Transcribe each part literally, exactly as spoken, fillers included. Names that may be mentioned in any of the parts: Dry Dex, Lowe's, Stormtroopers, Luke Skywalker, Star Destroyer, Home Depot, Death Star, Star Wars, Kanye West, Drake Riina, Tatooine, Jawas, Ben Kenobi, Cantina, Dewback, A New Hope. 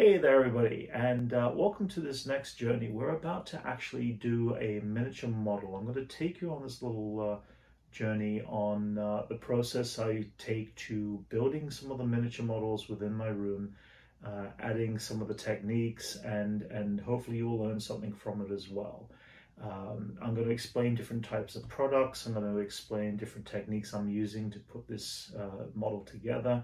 Hey there everybody, and uh, welcome to this next journey. We're about to actually do a miniature model. I'm going to take you on this little uh, journey on uh, the process I take to building some of the miniature models within my room, uh, adding some of the techniques, and, and hopefully you'll learn something from it as well. Um, I'm going to explain different types of products. I'm going to explain different techniques I'm using to put this uh, model together.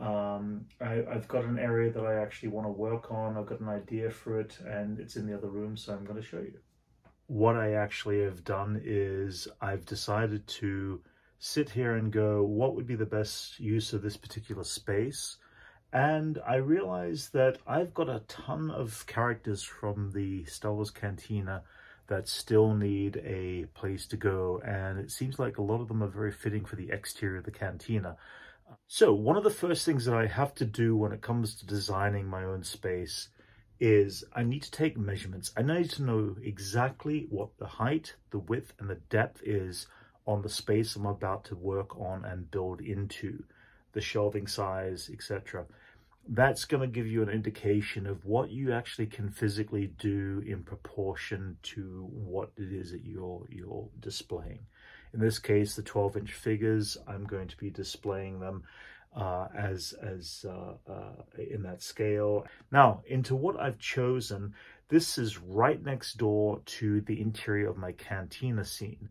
Um, I, I've got an area that I actually want to work on. I've got an idea for it, and it's in the other room, so I'm going to show you. What I actually have done is I've decided to sit here and go, what would be the best use of this particular space? And I realized that I've got a ton of characters from the Star Wars Cantina that still need a place to go, and it seems like a lot of them are very fitting for the exterior of the Cantina. So one of the first things that I have to do when it comes to designing my own space is I need to take measurements. I need to know exactly what the height, the width, and the depth is on the space I'm about to work on and build into, the shelving size, et cetera. That's going to give you an indication of what you actually can physically do in proportion to what it is that you're, you're displaying. In this case, the twelve inch figures, I'm going to be displaying them uh, as, as uh, uh, in that scale. Now, into what I've chosen, this is right next door to the interior of my Cantina scene.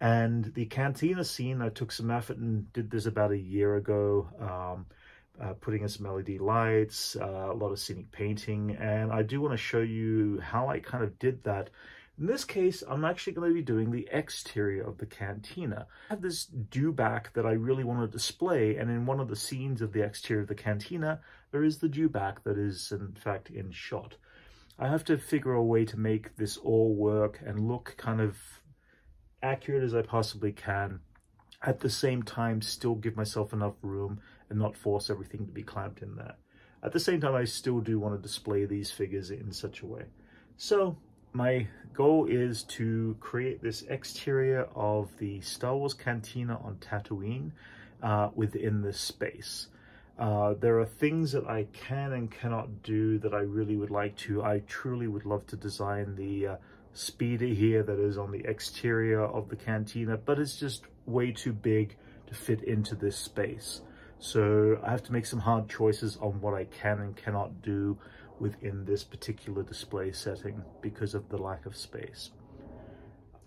And the Cantina scene, I took some effort and did this about a year ago, um, uh, putting in some L E D lights, uh, a lot of scenic painting. And I do want to show you how I kind of did that. In this case, I'm actually going to be doing the exterior of the Cantina. I have this dewback that I really want to display, and in one of the scenes of the exterior of the Cantina, there is the dewback that is, in fact, in shot. I have to figure a way to make this all work and look kind of accurate as I possibly can. At the same time, still give myself enough room and not force everything to be clamped in there. At the same time, I still do want to display these figures in such a way. So my goal is to create this exterior of the Star Wars Cantina on Tatooine uh, within this space. Uh, there are things that I can and cannot do that I really would like to. I truly would love to design the uh, speeder here that is on the exterior of the Cantina, but it's just way too big to fit into this space. So I have to make some hard choices on what I can and cannot do within this particular display setting because of the lack of space.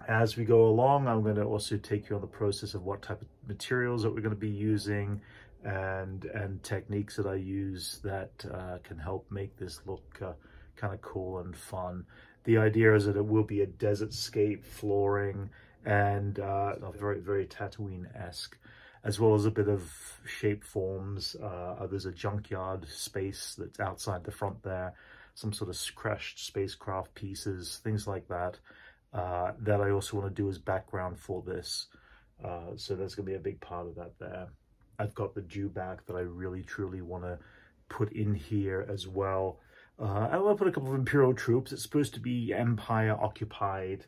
As we go along, I'm going to also take you on the process of what type of materials that we're going to be using and and techniques that I use that uh, can help make this look uh, kind of cool and fun. The idea is that it will be a desertscape flooring and uh, very, very Tatooine-esque, as well as a bit of shape forms. Uh, there's a junkyard space that's outside the front there, some sort of crashed spacecraft pieces, things like that, uh, that I also want to do as background for this. Uh, so that's going to be a big part of that there. I've got the dewback that I really, truly want to put in here as well. Uh, I want to put a couple of Imperial troops. It's supposed to be Empire-occupied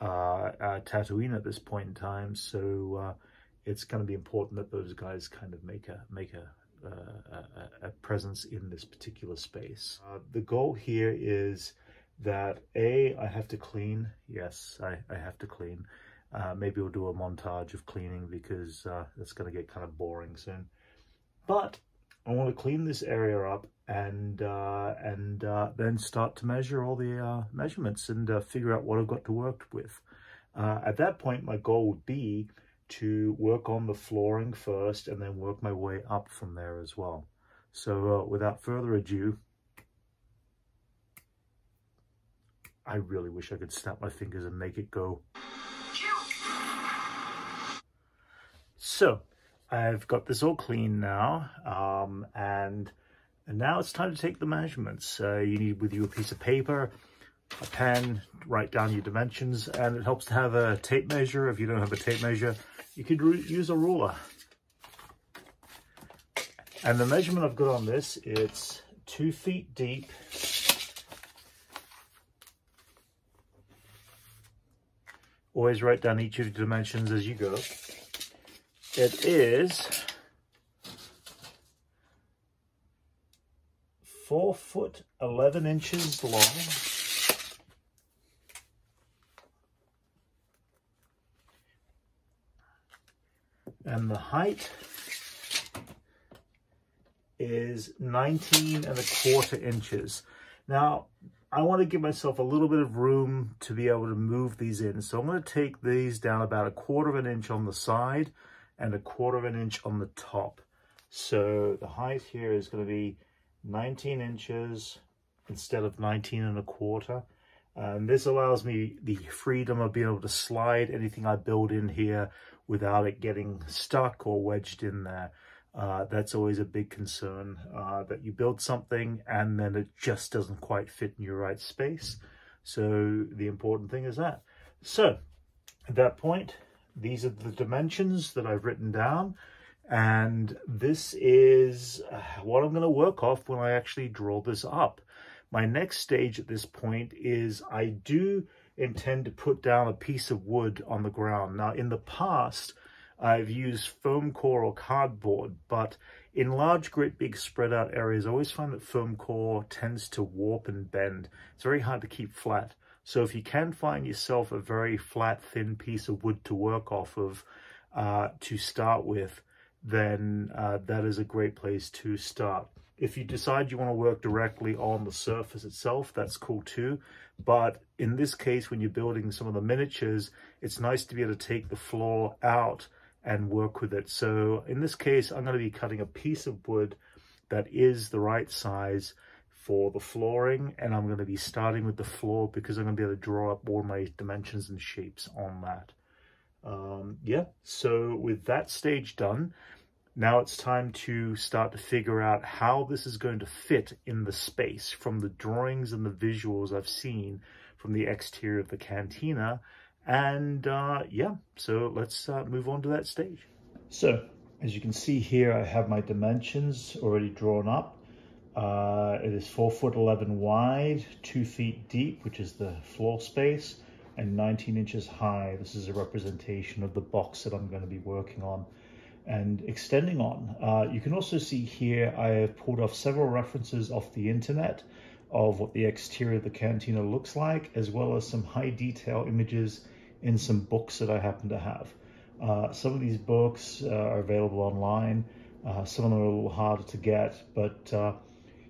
uh, uh, Tatooine at this point in time, so Uh, it's going to be important that those guys kind of make a make a uh, a, a presence in this particular space. Uh, the goal here is that a I have to clean. Yes, I, I have to clean. Uh, maybe we'll do a montage of cleaning because uh, it's going to get kind of boring soon. But I want to clean this area up and uh, and uh, then start to measure all the uh, measurements and uh, figure out what I've got to work with. Uh, at that point, my goal would be to work on the flooring first and then work my way up from there as well. So uh, without further ado, I really wish I could snap my fingers and make it go. So I've got this all clean now, um, and, and now it's time to take the measurements. Uh, you need with you a piece of paper, a pen, write down your dimensions, and it helps to have a tape measure. If you don't have a tape measure, you could use a ruler. And the measurement I've got on this, it's two feet deep . Always write down each of the dimensions as you go. It is four foot eleven inches long. And the height is nineteen and a quarter inches. Now, I want to give myself a little bit of room to be able to move these in. So I'm going to take these down about a quarter of an inch on the side and a quarter of an inch on the top. So the height here is going to be nineteen inches instead of nineteen and a quarter. And this allows me the freedom of being able to slide anything I build in here without it getting stuck or wedged in there. Uh, that's always a big concern, uh, that you build something and then it just doesn't quite fit in your right space. So the important thing is that. So at that point, these are the dimensions that I've written down. And this is what I'm going to work off when I actually draw this up. My next stage at this point is I do intend to put down a piece of wood on the ground. Now, in the past, I've used foam core or cardboard, but in large, great, big, spread out areas, I always find that foam core tends to warp and bend. It's very hard to keep flat. So if you can find yourself a very flat, thin piece of wood to work off of uh, to start with, then uh, that is a great place to start. If you decide you want to work directly on the surface itself, that's cool too. But in this case, when you're building some of the miniatures, it's nice to be able to take the floor out and work with it. So in this case, I'm going to be cutting a piece of wood that is the right size for the flooring. And I'm going to be starting with the floor because I'm going to be able to draw up all my dimensions and shapes on that. Um, yeah, so with that stage done, now it's time to start to figure out how this is going to fit in the space from the drawings and the visuals I've seen from the exterior of the cantina. And uh, yeah, so let's uh, move on to that stage. So as you can see here, I have my dimensions already drawn up. Uh, it is four foot eleven wide, two feet deep, which is the floor space, and nineteen inches high. This is a representation of the box that I'm going to be working on and extending on. Uh, you can also see here, I have pulled off several references off the internet of what the exterior of the cantina looks like, as well as some high detail images in some books that I happen to have. Uh, some of these books uh, are available online. Uh, some of them are a little harder to get, but uh,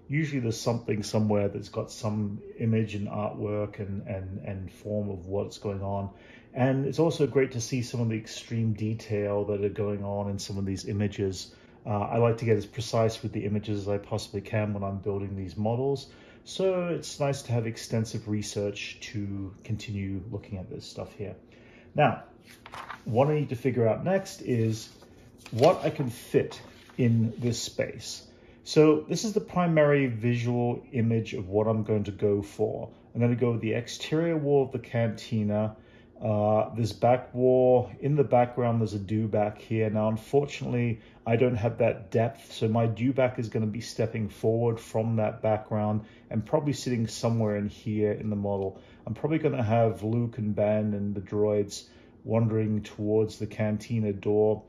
usually there's something somewhere that's got some image and artwork and, and, and form of what's going on. And it's also great to see some of the extreme detail that are going on in some of these images. Uh, I like to get as precise with the images as I possibly can when I'm building these models. So it's nice to have extensive research to continue looking at this stuff here. Now, what I need to figure out next is what I can fit in this space. So this is the primary visual image of what I'm going to go for. I'm going to go with the exterior wall of the cantina. Uh, this back wall, in the background there's a dewback here. Now unfortunately I don't have that depth, so my dewback is going to be stepping forward from that background and probably sitting somewhere in here in the model. I'm probably going to have Luke and Ben and the droids wandering towards the cantina door.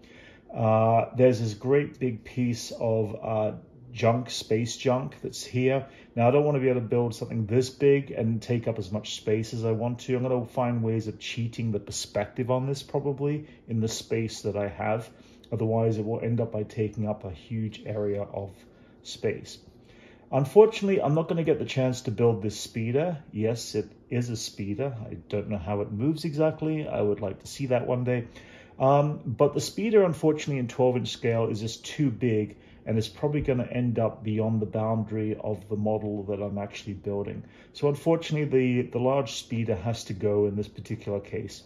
Uh, there's this great big piece of uh, junk, space junk that's here. Now I don't want to be able to build something this big and take up as much space as I want to. I'm going to find ways of cheating the perspective on this probably in the space that I have. Otherwise it will end up by taking up a huge area of space. Unfortunately, I'm not going to get the chance to build this speeder. Yes, it is a speeder. I don't know how it moves exactly. I would like to see that one day. Um, but the speeder, unfortunately, in twelve inch scale is just too big. And it's probably going to end up beyond the boundary of the model that I'm actually building. So unfortunately, the, the large speeder has to go in this particular case.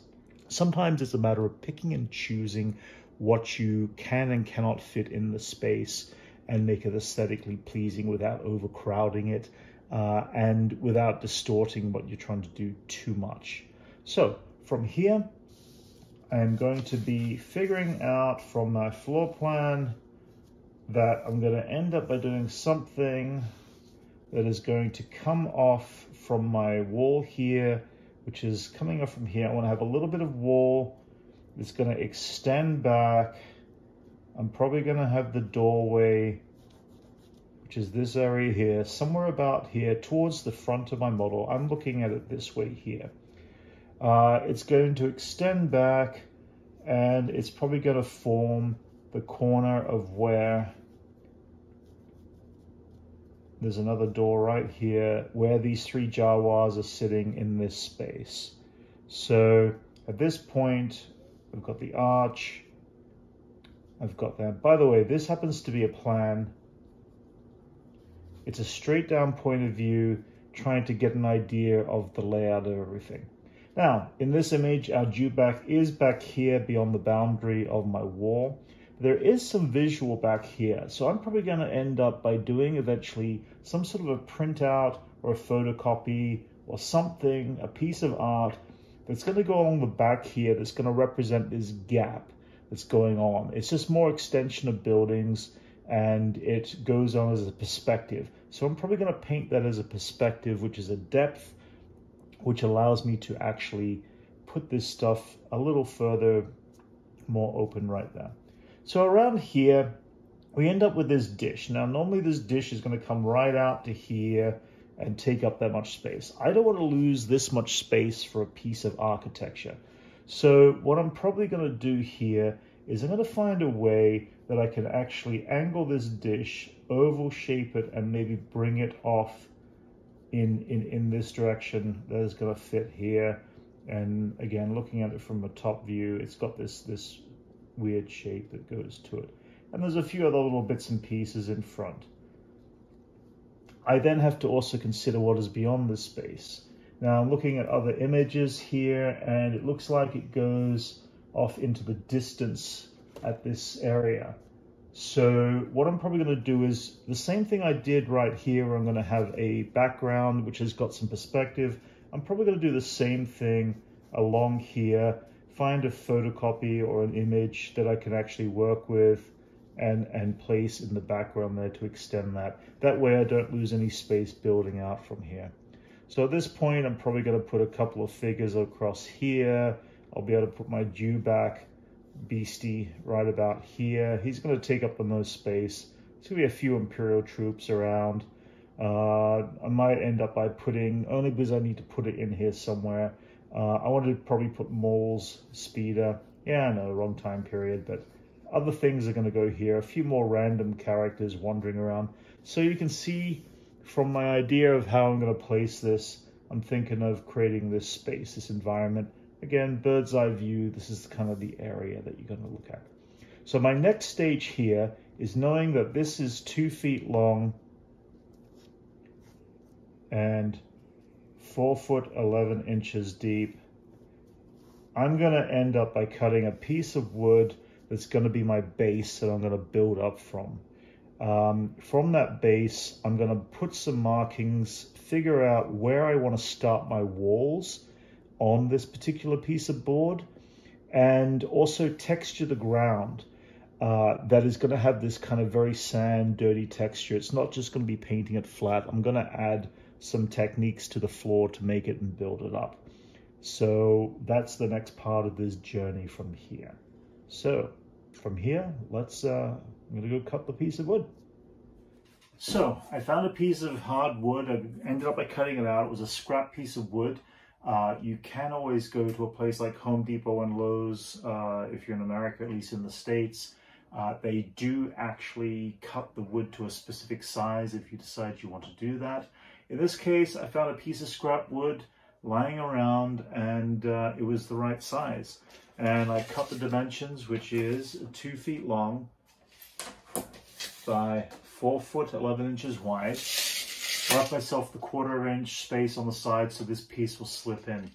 Sometimes it's a matter of picking and choosing what you can and cannot fit in the space and make it aesthetically pleasing without overcrowding it uh, and without distorting what you're trying to do too much. So from here, I'm going to be figuring out from my floor plan that I'm going to end up by doing something that is going to come off from my wall here, which is coming off from here. I want to have a little bit of wall that's going to extend back. I'm probably going to have the doorway, which is this area here, somewhere about here towards the front of my model. I'm looking at it this way here. Uh, it's going to extend back, and it's probably going to form the corner of where there's another door right here, where these three Jawas are sitting in this space. So at this point, I've got the arch, I've got that. By the way, this happens to be a plan. It's a straight down point of view, trying to get an idea of the layout of everything. Now, in this image, our Dewback is back here beyond the boundary of my wall. There is some visual back here, so I'm probably going to end up by doing eventually some sort of a printout or a photocopy or something, a piece of art that's going to go along the back here that's going to represent this gap that's going on. It's just more extension of buildings, and it goes on as a perspective. So I'm probably going to paint that as a perspective, which is a depth, which allows me to actually put this stuff a little further, more open right there. So around here, we end up with this dish. Now, normally this dish is going to come right out to here and take up that much space. I don't want to lose this much space for a piece of architecture. So what I'm probably going to do here is I'm going to find a way that I can actually angle this dish, oval shape it, and maybe bring it off in, in, in this direction that is going to fit here. And again, looking at it from a top view, it's got this this... weird shape that goes to it, and there's a few other little bits and pieces in front. I then have to also consider what is beyond this space. Now I'm looking at other images here, and it looks like it goes off into the distance at this area. So what I'm probably going to do is the same thing I did right here, where I'm going to have a background which has got some perspective. I'm probably going to do the same thing along here, find a photocopy or an image that I can actually work with and, and place in the background there to extend that. That way I don't lose any space building out from here. So at this point, I'm probably going to put a couple of figures across here. I'll be able to put my Dewback beastie right about here. He's going to take up the most space. There's going to be a few Imperial troops around. Uh, I might end up by putting, only because I need to put it in here somewhere, Uh, I wanted to probably put Maul's speeder. Yeah, I know, wrong time period, but other things are going to go here. A few more random characters wandering around. So you can see from my idea of how I'm going to place this, I'm thinking of creating this space, this environment. Again, bird's eye view, this is kind of the area that you're going to look at. So my next stage here is knowing that this is two feet long and four foot eleven inches deep. I'm going to end up by cutting a piece of wood that's going to be my base that I'm going to build up from. Um, from that base, I'm going to put some markings, figure out where I want to start my walls on this particular piece of board, and also texture the ground. Uh, that is going to have this kind of very sand, dirty texture. It's not just going to be painting it flat. I'm going to add some techniques to the floor to make it and build it up. So that's the next part of this journey from here. So from here, let's, uh, I'm gonna go cut the piece of wood. So I found a piece of hard wood. I ended up by cutting it out. It was a scrap piece of wood. Uh, you can always go to a place like Home Depot and Lowe's, uh, if you're in America, at least in the States. Uh, they do actually cut the wood to a specific size if you decide you want to do that. In this case, I found a piece of scrap wood lying around, and uh, it was the right size. And I cut the dimensions, which is two feet long by four foot eleven inches wide. Left myself the quarter inch space on the side so this piece will slip in.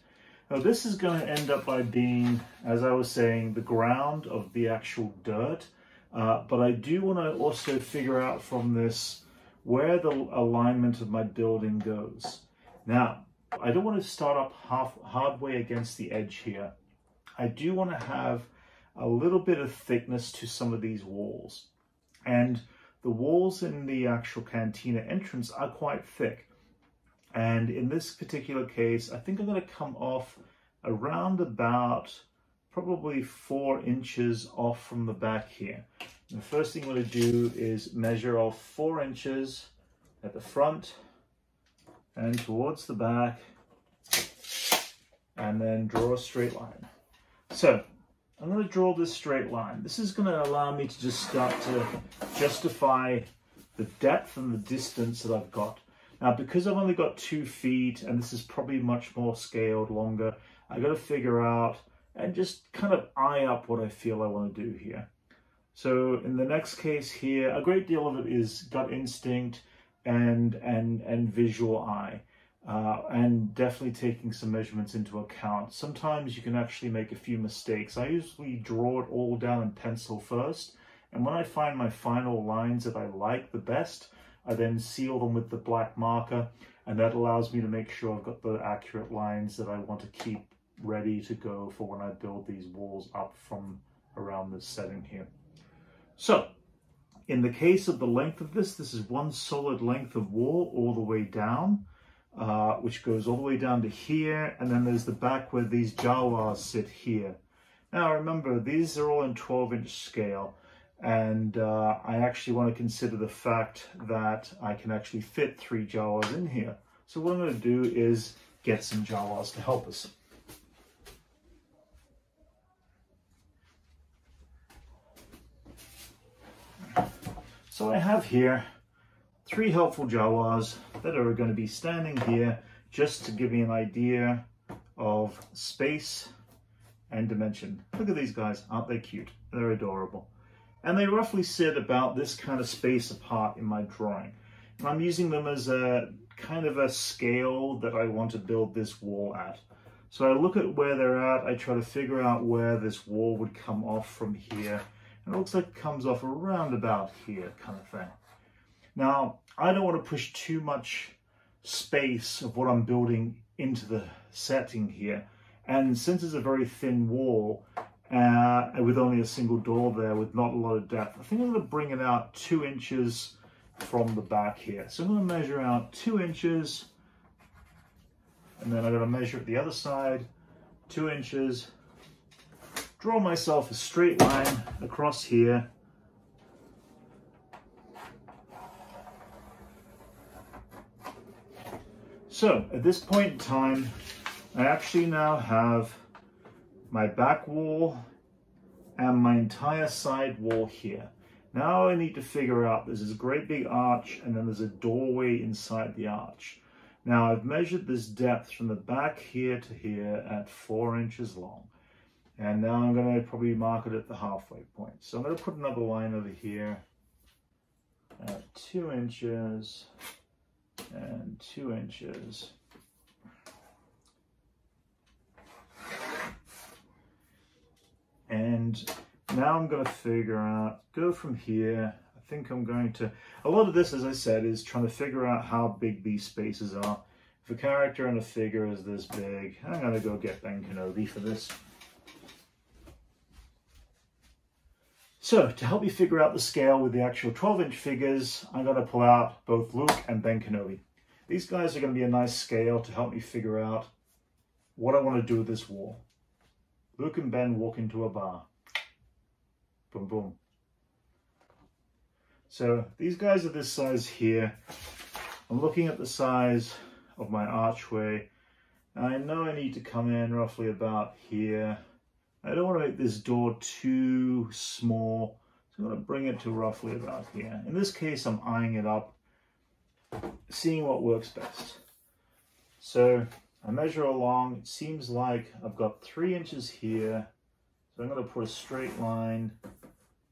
Now this is going to end up by being, as I was saying, the ground of the actual dirt. Uh, but I do want to also figure out from this where the alignment of my building goes. Now, I don't want to start up half, halfway against the edge here. I do want to have a little bit of thickness to some of these walls. And the walls in the actual cantina entrance are quite thick. And in this particular case, I think I'm going to come off around about probably four inches off from the back here. The first thing we'll do is measure off four inches at the front and towards the back, and then draw a straight line. So I'm going to draw this straight line. This is going to allow me to just start to justify the depth and the distance that I've got. Now, because I've only got two feet and this is probably much more scaled, longer, I've got to figure out and just kind of eye up what I feel I want to do here. So in the next case here, a great deal of it is gut instinct and, and, and visual eye, uh, and definitely taking some measurements into account. Sometimes you can actually make a few mistakes. I usually draw it all down in pencil first, and when I find my final lines that I like the best, I then seal them with the black marker, and that allows me to make sure I've got the accurate lines that I want to keep ready to go for when I build these walls up from around this setting here. So, in the case of the length of this, this is one solid length of wall all the way down, uh, which goes all the way down to here, and then there's the back where these Jawas sit here. Now remember, these are all in twelve inch scale, and uh, I actually want to consider the fact that I can actually fit three Jawas in here. So what I'm going to do is get some Jawas to help us. So I have here three helpful Jawas that are going to be standing here just to give me an idea of space and dimension. Look at these guys, aren't they cute? They're adorable. And they roughly sit about this kind of space apart in my drawing. And I'm using them as a kind of a scale that I want to build this wall at. So I look at where they're at, I try to figure out where this wall would come off from here. It looks like it comes off around about here kind of thing. Now, I don't want to push too much space of what I'm building into the setting here. And since it's a very thin wall, uh, with only a single door there with not a lot of depth, I think I'm going to bring it out two inches from the back here. So I'm going to measure out two inches, and then I'm going to measure it the other side, two inches, draw myself a straight line across here, so at this point in time I actually now have my back wall and my entire side wall here. Now I need to figure out, there's this great big arch and then there's a doorway inside the arch. Now I've measured this depth from the back here to here at four inches long. And now I'm going to probably mark it at the halfway point. So I'm going to put another line over here at two inches and two inches. And now I'm going to figure out, go from here. I think I'm going to, a lot of this, as I said, is trying to figure out how big these spaces are. If a character and a figure is this big, I'm going to go get Ben Kenobi for this. So to help you figure out the scale with the actual twelve inch figures, I'm going to pull out both Luke and Ben Kenobi. These guys are going to be a nice scale to help me figure out what I want to do with this wall. Luke and Ben walk into a bar. Boom, boom. So these guys are this size here. I'm looking at the size of my archway. I know I need to come in roughly about here. I don't want to make this door too small, so I'm going to bring it to roughly about here. In this case, I'm eyeing it up, seeing what works best. So I measure along, it seems like I've got three inches here, so I'm going to put a straight line,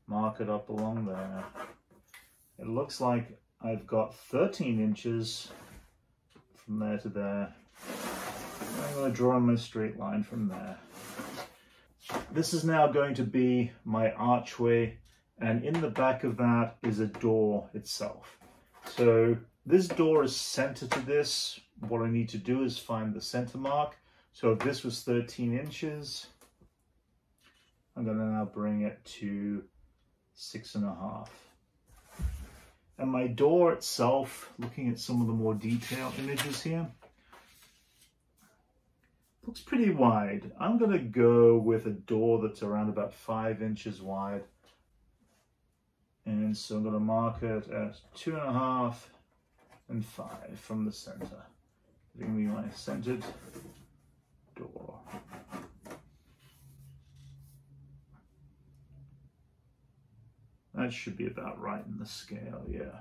mark it up along there. It looks like I've got thirteen inches from there to there. I'm going to draw my straight line from there. This is now going to be my archway, and in the back of that is a door itself. So this door is center to this. What I need to do is find the center mark. So if this was thirteen inches, I'm going to now bring it to six and a half. And my door itself, looking at some of the more detailed images here, looks pretty wide. I'm going to go with a door that's around about five inches wide. And so I'm going to mark it at two and a half and five from the center. Giving me my centered door. That should be about right in the scale, yeah.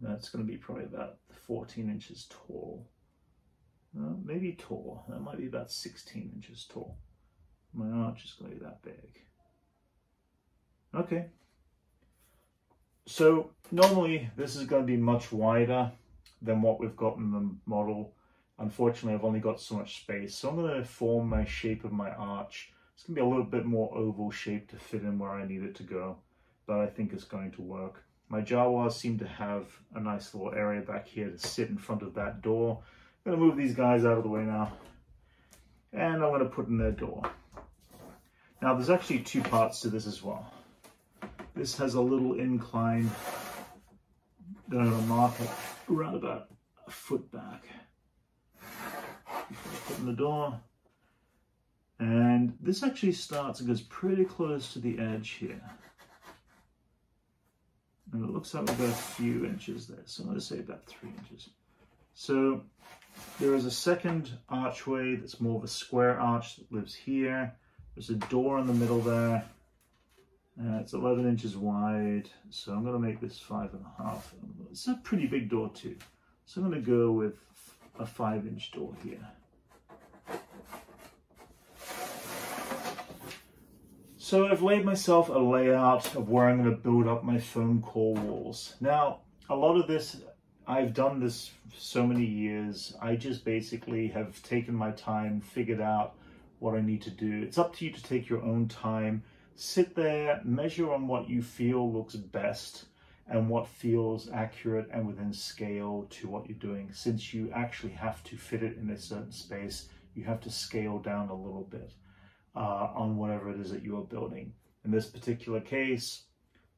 That's going to be probably about fourteen inches tall. Uh, maybe tall. That might be about sixteen inches tall. My arch is going to be that big. Okay. So normally this is going to be much wider than what we've got in the model. Unfortunately, I've only got so much space. So I'm going to form my shape of my arch. It's going to be a little bit more oval shape to fit in where I need it to go, but I think it's going to work. My Jawas seem to have a nice little area back here to sit in front of that door. I'm going to move these guys out of the way now, and I'm going to put in their door. Now there's actually two parts to this as well. This has a little incline that I'm going to mark it around about a foot back before I put in the door. And this actually starts and goes pretty close to the edge here. And it looks like we've got a few inches there, so I'm going to say about three inches. So there is a second archway that's more of a square arch that lives here. There's a door in the middle there. Uh, it's eleven inches wide, so I'm going to make this five and a half. It's a pretty big door too, so I'm going to go with a five-inch door here. So I've laid myself a layout of where I'm going to build up my foam core walls. Now, a lot of this, I've done this for so many years. I just basically have taken my time, figured out what I need to do. It's up to you to take your own time, sit there, measure on what you feel looks best and what feels accurate and within scale to what you're doing. Since you actually have to fit it in a certain space, you have to scale down a little bit. Uh, on whatever it is that you are building. In this particular case,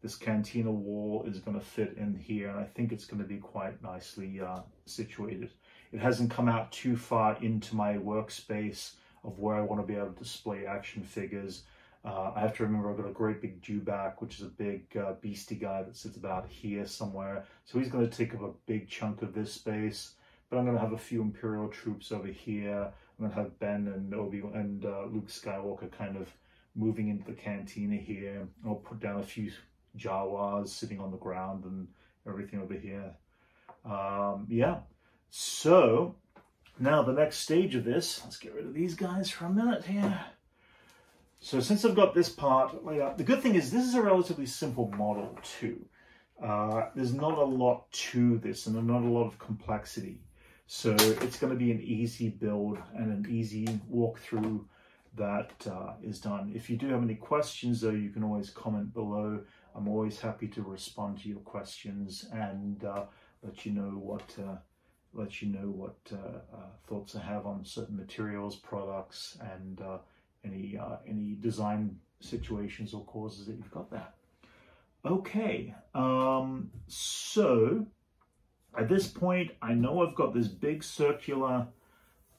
this cantina wall is going to fit in here, and I think it's going to be quite nicely uh, situated. It hasn't come out too far into my workspace of where I want to be able to display action figures. Uh, I have to remember I've got a great big Dewback, which is a big uh, beastie guy that sits about here somewhere. So he's going to take up a big chunk of this space, but I'm going to have a few Imperial troops over here. I'm going to have Ben and Obi and uh, Luke Skywalker kind of moving into the cantina here. I'll put down a few Jawas sitting on the ground and everything over here. Um, yeah. So now the next stage of this, let's get rid of these guys for a minute here. So since I've got this part laid out, the good thing is this is a relatively simple model too. Uh, there's not a lot to this and there's not a lot of complexity. So it's going to be an easy build and an easy walkthrough that uh, is done. If you do have any questions, though, you can always comment below. I'm always happy to respond to your questions and uh, let you know what uh, let you know what uh, uh, thoughts I have on certain materials, products, and uh, any uh, any design situations or causes that you've got there. Okay, um, so. At this point, I know I've got this big circular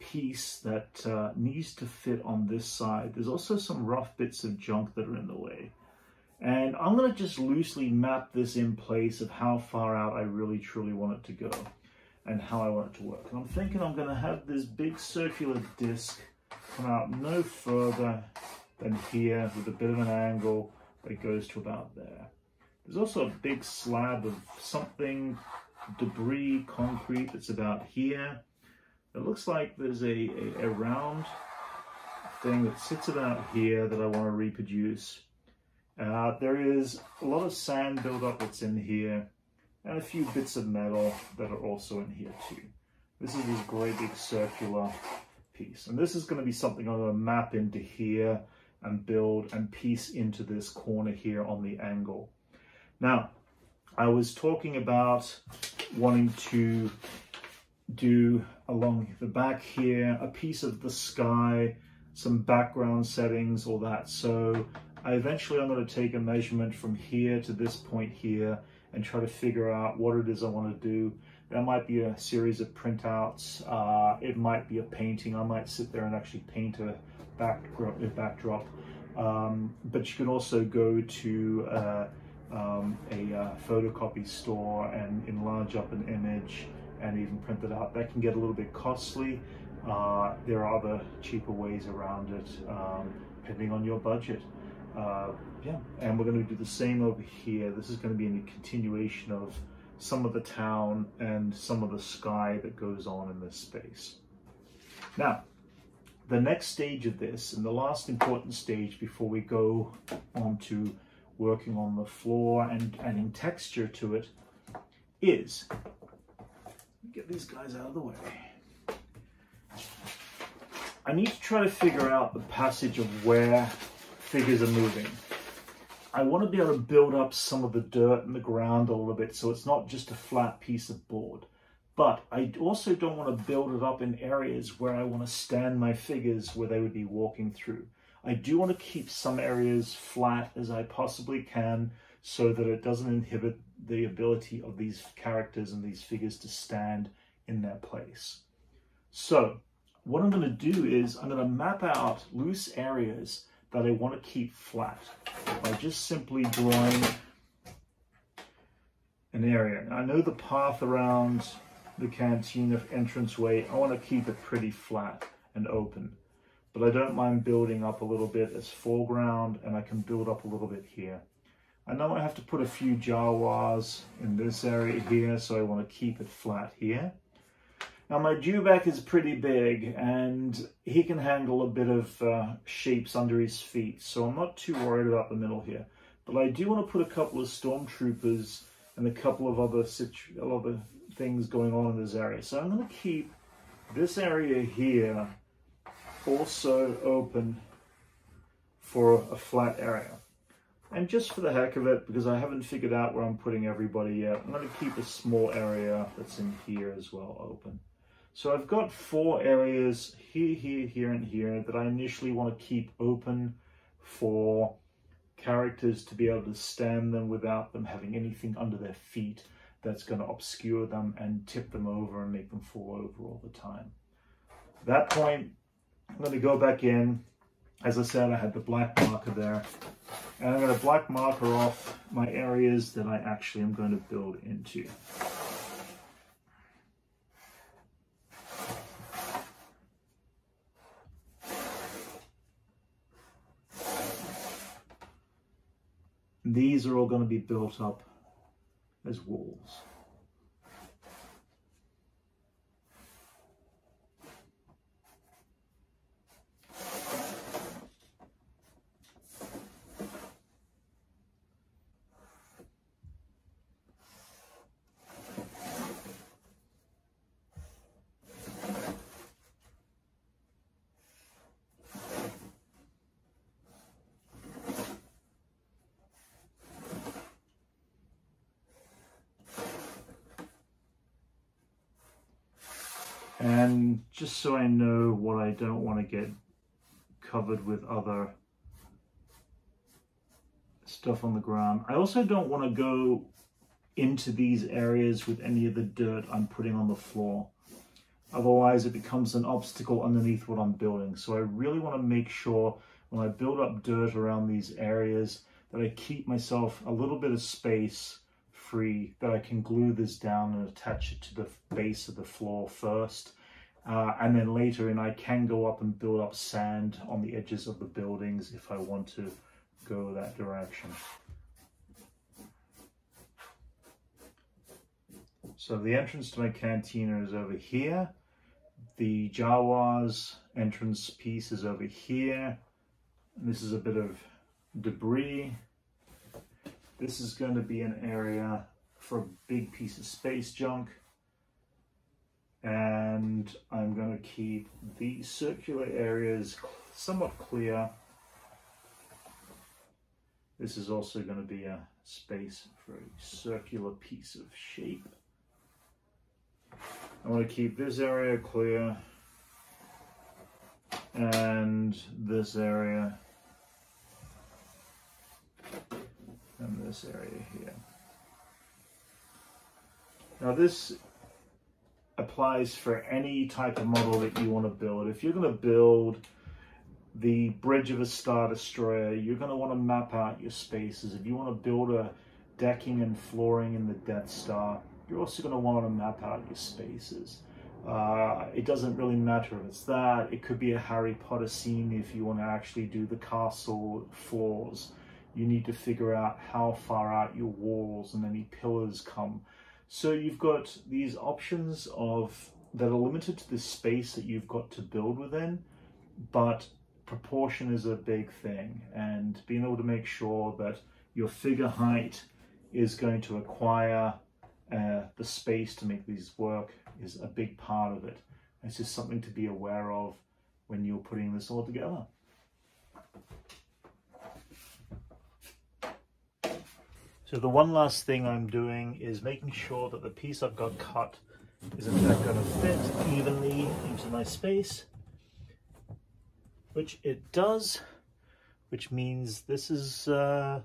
piece that uh, needs to fit on this side. There's also some rough bits of junk that are in the way. And I'm going to just loosely map this in place of how far out I really truly want it to go and how I want it to work. And I'm thinking I'm going to have this big circular disc come out no further than here with a bit of an angle that goes to about there. There's also a big slab of something, debris, concrete, that's about here. It looks like there's a, a, a round thing that sits about here that I want to reproduce. Uh, there is a lot of sand buildup that's in here and a few bits of metal that are also in here too. This is this great big circular piece. And this is going to be something I'm going to map into here and build and piece into this corner here on the angle. Now, I was talking about wanting to do along the back here, a piece of the sky, some background settings, all that. So I eventually I'm going to take a measurement from here to this point here and try to figure out what it is I want to do. That might be a series of printouts. Uh, it might be a painting. I might sit there and actually paint a backdrop. A backdrop. Um, but you can also go to uh, um, a uh, photocopy store and enlarge up an image and even print it out. That can get a little bit costly. Uh, there are other cheaper ways around it, um, depending on your budget. Uh, yeah, and we're going to do the same over here. This is going to be a continuation of some of the town and some of the sky that goes on in this space. Now, the next stage of this, and the last important stage before we go on to working on the floor and adding texture to it, is, get these guys out of the way. I need to try to figure out the passage of where figures are moving. I want to be able to build up some of the dirt in the ground a little bit, so it's not just a flat piece of board. But I also don't want to build it up in areas where I want to stand my figures where they would be walking through. I do want to keep some areas flat as I possibly can, so that it doesn't inhibit the ability of these characters and these figures to stand in their place. So what I'm going to do is I'm going to map out loose areas that I want to keep flat by just simply drawing an area. I know the path around the cantina entranceway, I want to keep it pretty flat and open, but I don't mind building up a little bit as foreground, and I can build up a little bit here. I know I have to put a few Jawas in this area here, so I want to keep it flat here. Now, my Dewback is pretty big, and he can handle a bit of uh, shapes under his feet, so I'm not too worried about the middle here. But I do want to put a couple of Stormtroopers and a couple of other, situ other things going on in this area. So I'm going to keep this area here also open for a flat area. And just for the heck of it, because I haven't figured out where I'm putting everybody yet, I'm going to keep a small area that's in here as well open. So I've got four areas here, here, here, and here that I initially want to keep open for characters to be able to stand them without them having anything under their feet that's going to obscure them and tip them over and make them fall over all the time. At that point, I'm going to go back in. As I said, I had the black marker there. And I'm going to black marker off my areas that I actually am going to build into. These are all going to be built up as walls. And just so I know what I don't want to get covered with other stuff on the ground. I also don't want to go into these areas with any of the dirt I'm putting on the floor. Otherwise, it becomes an obstacle underneath what I'm building. So I really want to make sure when I build up dirt around these areas that I keep myself a little bit of space free, that I can glue this down and attach it to the base of the floor first, uh, and then later in I can go up and build up sand on the edges of the buildings if I want to go that direction. So the entrance to my cantina is over here, the Jawas entrance piece is over here, and this is a bit of debris. This is going to be an area for a big piece of space junk. And I'm going to keep the circular areas somewhat clear. This is also going to be a space for a circular piece of shape. I want to keep this area clear and this area and this area here. Now this applies for any type of model that you want to build. If you're going to build the bridge of a Star Destroyer, you're going to want to map out your spaces. If you want to build a decking and flooring in the Death Star, you're also going to want to map out your spaces. Uh, it doesn't really matter if it's that. It could be a Harry Potter scene if you want to actually do the castle floors. You need to figure out how far out your walls and any pillars come. So you've got these options of that are limited to the space that you've got to build within, but proportion is a big thing, and being able to make sure that your figure height is going to acquire uh, the space to make these work is a big part of it. It's just something to be aware of when you're putting this all together. So the one last thing I'm doing is making sure that the piece I've got cut is in fact going to fit evenly into my space, which it does, which means this is uh,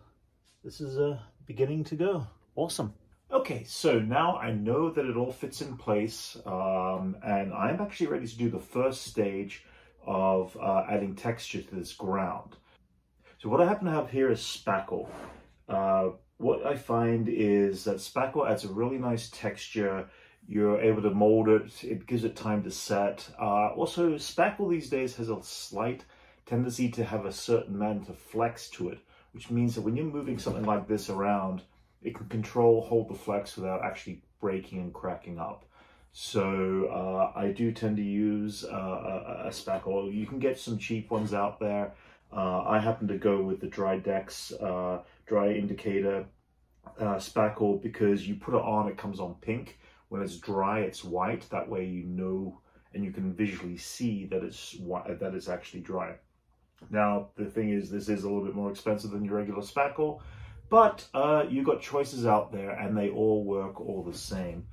this is uh, beginning to go. Awesome. Okay, so now I know that it all fits in place, um, and I'm actually ready to do the first stage of uh, adding texture to this ground. So what I happen to have here is spackle. Uh, What I find is that spackle adds a really nice texture. You're able to mold it, it gives it time to set. Uh, also, spackle these days has a slight tendency to have a certain amount of flex to it, which means that when you're moving something like this around, it can control, hold the flex without actually breaking and cracking up. So uh, I do tend to use uh, a, a spackle. You can get some cheap ones out there. Uh, I happen to go with the Dry Dex uh, dry indicator uh, spackle because you put it on, it comes on pink. When it's dry, it's white. That way you know and you can visually see that it's that it's actually dry. Now the thing is, this is a little bit more expensive than your regular spackle, but uh, you've got choices out there and they all work all the same.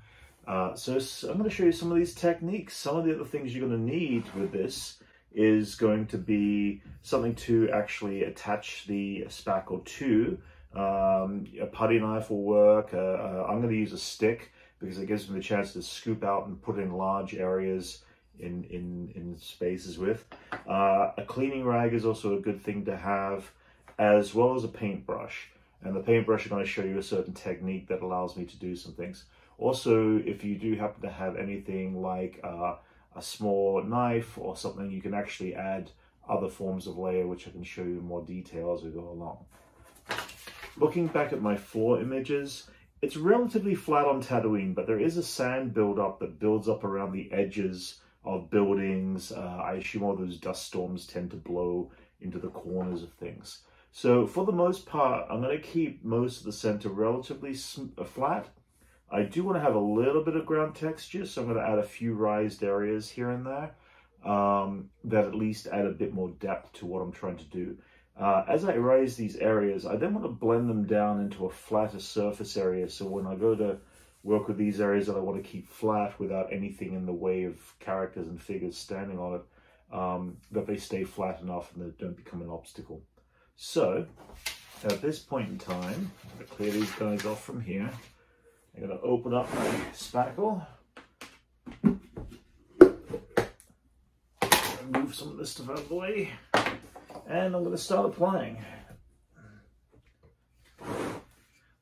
Uh, so I'm going to show you some of these techniques. Some of the other things you're going to need with this is going to be something to actually attach the spackle to. Um, a putty knife will work. Uh, uh, I'm going to use a stick because it gives me the chance to scoop out and put in large areas in, in, in spaces with. Uh, a cleaning rag is also a good thing to have, as well as a paintbrush. And the paintbrush is going to show you a certain technique that allows me to do some things. Also, if you do happen to have anything like uh, a small knife or something, you can actually add other forms of layer, which I can show you in more detail as we go along. Looking back at my floor images, it's relatively flat on Tatooine, but there is a sand buildup that builds up around the edges of buildings. Uh, I assume all those dust storms tend to blow into the corners of things. So for the most part, I'm going to keep most of the center relatively flat. I do want to have a little bit of ground texture, so I'm going to add a few raised areas here and there um, that at least add a bit more depth to what I'm trying to do. Uh, as I raise these areas, I then want to blend them down into a flatter surface area, so when I go to work with these areas that I want to keep flat without anything in the way of characters and figures standing on it, um, that they stay flat enough and they don't become an obstacle. So, at this point in time, I'm going to clear these guys off from here. I'm going to open up my spackle, move some of this stuff out of the way, and I'm going to start applying.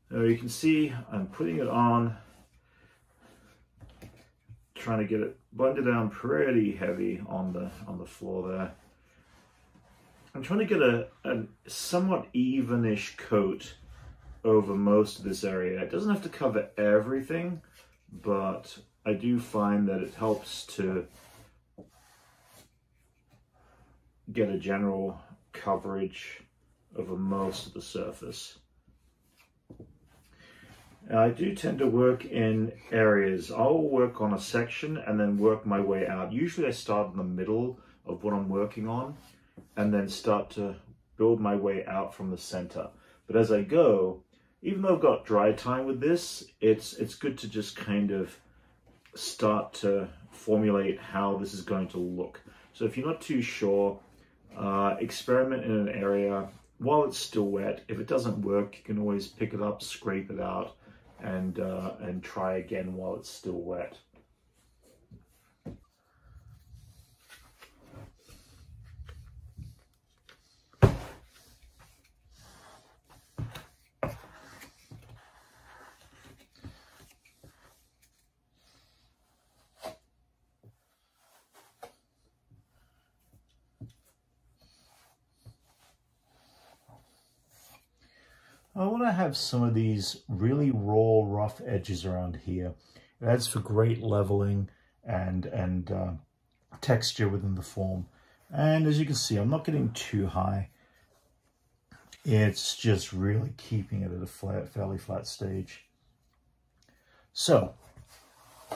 Now you can see I'm putting it on, trying to get it blended down pretty heavy on the on the floor there. I'm trying to get a, a somewhat even-ish coat over most of this area. It doesn't have to cover everything, but I do find that it helps to get a general coverage over most of the surface. Now, I do tend to work in areas. I'll work on a section and then work my way out. Usually I start in the middle of what I'm working on and then start to build my way out from the center. But as I go, even though I've got dry time with this, it's it's good to just kind of start to formulate how this is going to look. So if you're not too sure, uh, experiment in an area while it's still wet. If it doesn't work, you can always pick it up, scrape it out, and, uh, and try again while it's still wet. I want to have some of these really raw, rough edges around here. That's for great leveling and, and uh, texture within the form. And as you can see, I'm not getting too high. It's just really keeping it at a flat, fairly flat stage. So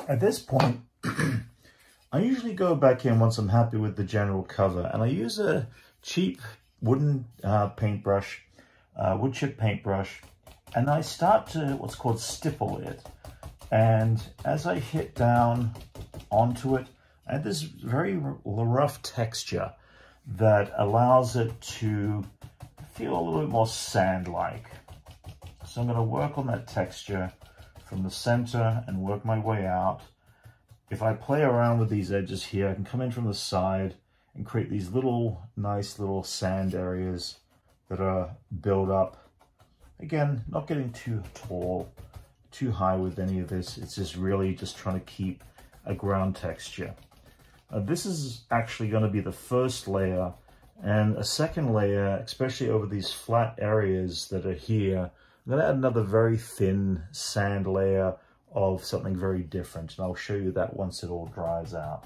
at this point, I usually go back in once I'm happy with the general cover, and I use a cheap wooden uh, paintbrush, uh, wood chip paintbrush, and I start to what's called stipple it. And as I hit down onto it, I have this very rough texture that allows it to feel a little bit more sand-like. So I'm going to work on that texture from the center and work my way out. If I play around with these edges here, I can come in from the side and create these little nice little sand areas that are built up. Again, not getting too tall, too high with any of this. It's just really just trying to keep a ground texture. Uh, this is actually going to be the first layer. And a second layer, especially over these flat areas that are here, I'm going to add another very thin sand layer of something very different. And I'll show you that once it all dries out.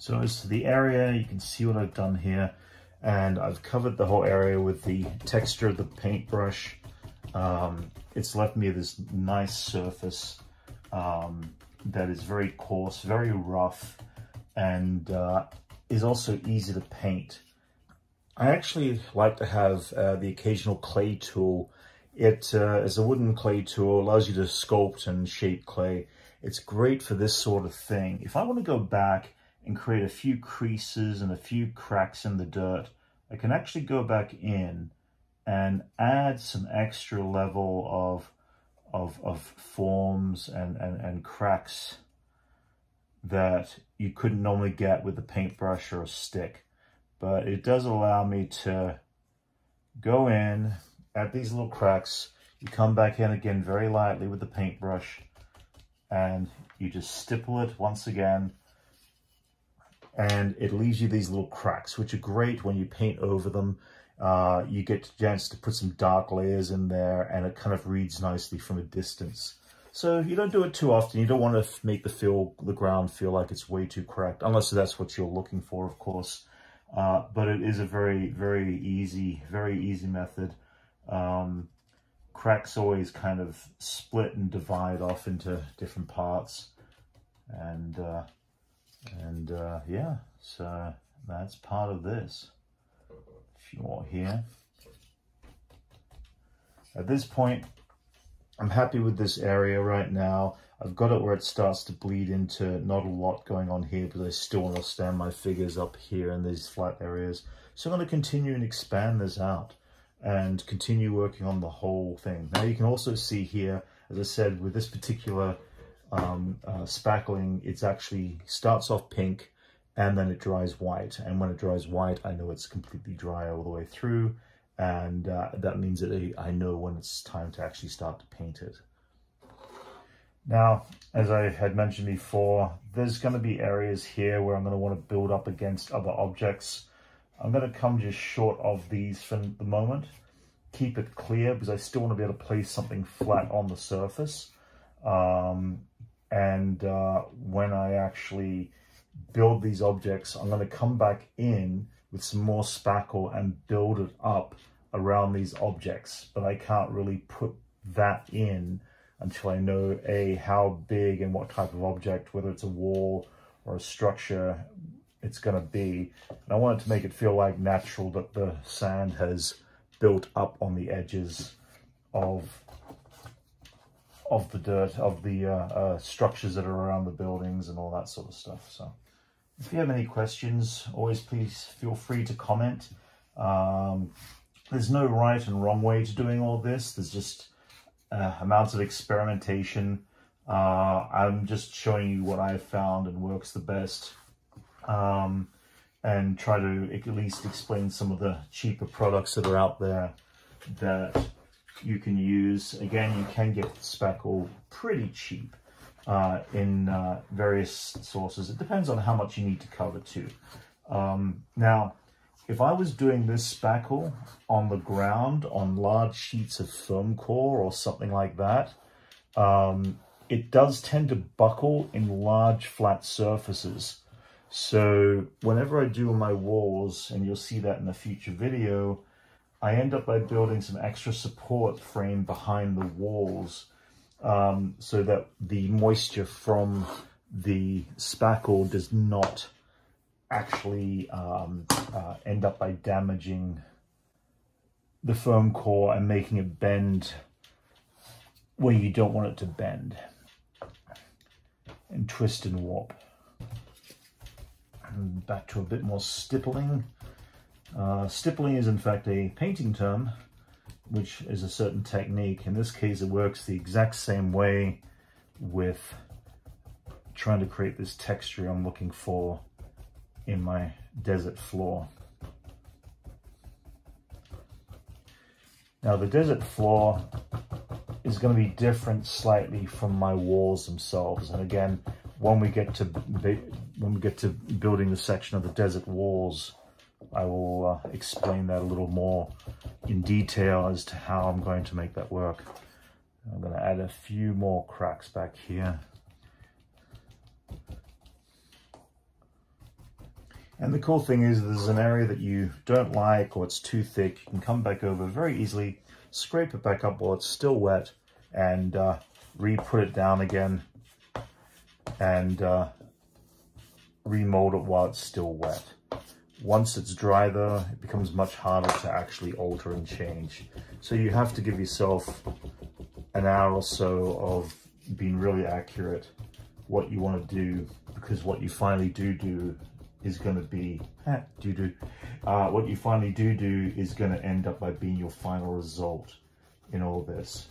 So as to the area, you can see what I've done here, and I've covered the whole area with the texture of the paintbrush. Um, it's left me this nice surface um, that is very coarse, very rough, and uh, is also easy to paint. I actually like to have uh, the occasional clay tool. It uh, is a wooden clay tool, allows you to sculpt and shape clay. It's great for this sort of thing. If I want to go back and create a few creases and a few cracks in the dirt, I can actually go back in and add some extra level of, of, of forms and, and, and cracks that you couldn't normally get with a paintbrush or a stick. But it does allow me to go in, add these little cracks, you come back in again very lightly with the paintbrush, and you just stipple it once again, and it leaves you these little cracks, which are great when you paint over them. Uh, you get a chance to put some dark layers in there, and it kind of reads nicely from a distance. So you don't do it too often. You don't want to make the feel, the ground feel like it's way too cracked, unless that's what you're looking for, of course. Uh, but it is a very, very easy, very easy method. Um, cracks always kind of split and divide off into different parts, and uh, And uh, yeah, so that's part of this. If you want here. At this point, I'm happy with this area right now. I've got it where it starts to bleed into not a lot going on here, but I still want to stand my figures up here in these flat areas. So I'm going to continue and expand this out and continue working on the whole thing. Now you can also see here, as I said, with this particular Um, uh, spackling, it's actually starts off pink and then it dries white, and when it dries white I know it's completely dry all the way through, and uh, that means that I know when it's time to actually start to paint it. Now, as I had mentioned before, there's going to be areas here where I'm going to want to build up against other objects. I'm going to come just short of these for the moment, keep it clear, because I still want to be able to place something flat on the surface. Um, and uh, when I actually build these objects, I'm going to come back in with some more spackle and build it up around these objects. But I can't really put that in until I know A, how big and what type of object, whether it's a wall or a structure, it's going to be. And I wanted to make it feel like natural that the sand has built up on the edges of of the dirt, of the uh, uh, structures that are around the buildings and all that sort of stuff. So if you have any questions, always please feel free to comment. Um, there's no right and wrong way to doing all this. There's just uh, amounts of experimentation. Uh, I'm just showing you what I've found and works the best. Um, and try to at least explain some of the cheaper products that are out there that you can use. Again, you can get spec oil pretty cheap uh, in uh, various sources. It depends on how much you need to cover too. Um, now, if I was doing this spackle on the ground on large sheets of foam core or something like that, um, it does tend to buckle in large flat surfaces. So whenever I do my walls, and you'll see that in a future video, I end up by building some extra support frame behind the walls um, so that the moisture from the spackle does not actually um, uh, end up by damaging the foam core and making it bend where you don't want it to bend and twist and warp. And back to a bit more stippling. Uh, stippling is in fact a painting term, which is a certain technique. In this case, it works the exact same way with trying to create this texture I'm looking for in my desert floor. Now the desert floor is going to be different slightly from my walls themselves. And again, when we get to when we get to building the section of the desert walls, I will uh, explain that a little more in detail as to how I'm going to make that work. I'm going to add a few more cracks back here. And the cool thing is, there's an area that you don't like or it's too thick, you can come back over very easily, scrape it back up while it's still wet, and uh, re-put it down again, and uh, remold it while it's still wet. Once it's dry though, it becomes much harder to actually alter and change. So you have to give yourself an hour or so of being really accurate what you want to do, because what you finally do do is going to be eh, doo -doo. Uh, what you finally do do is going to end up by being your final result in all this.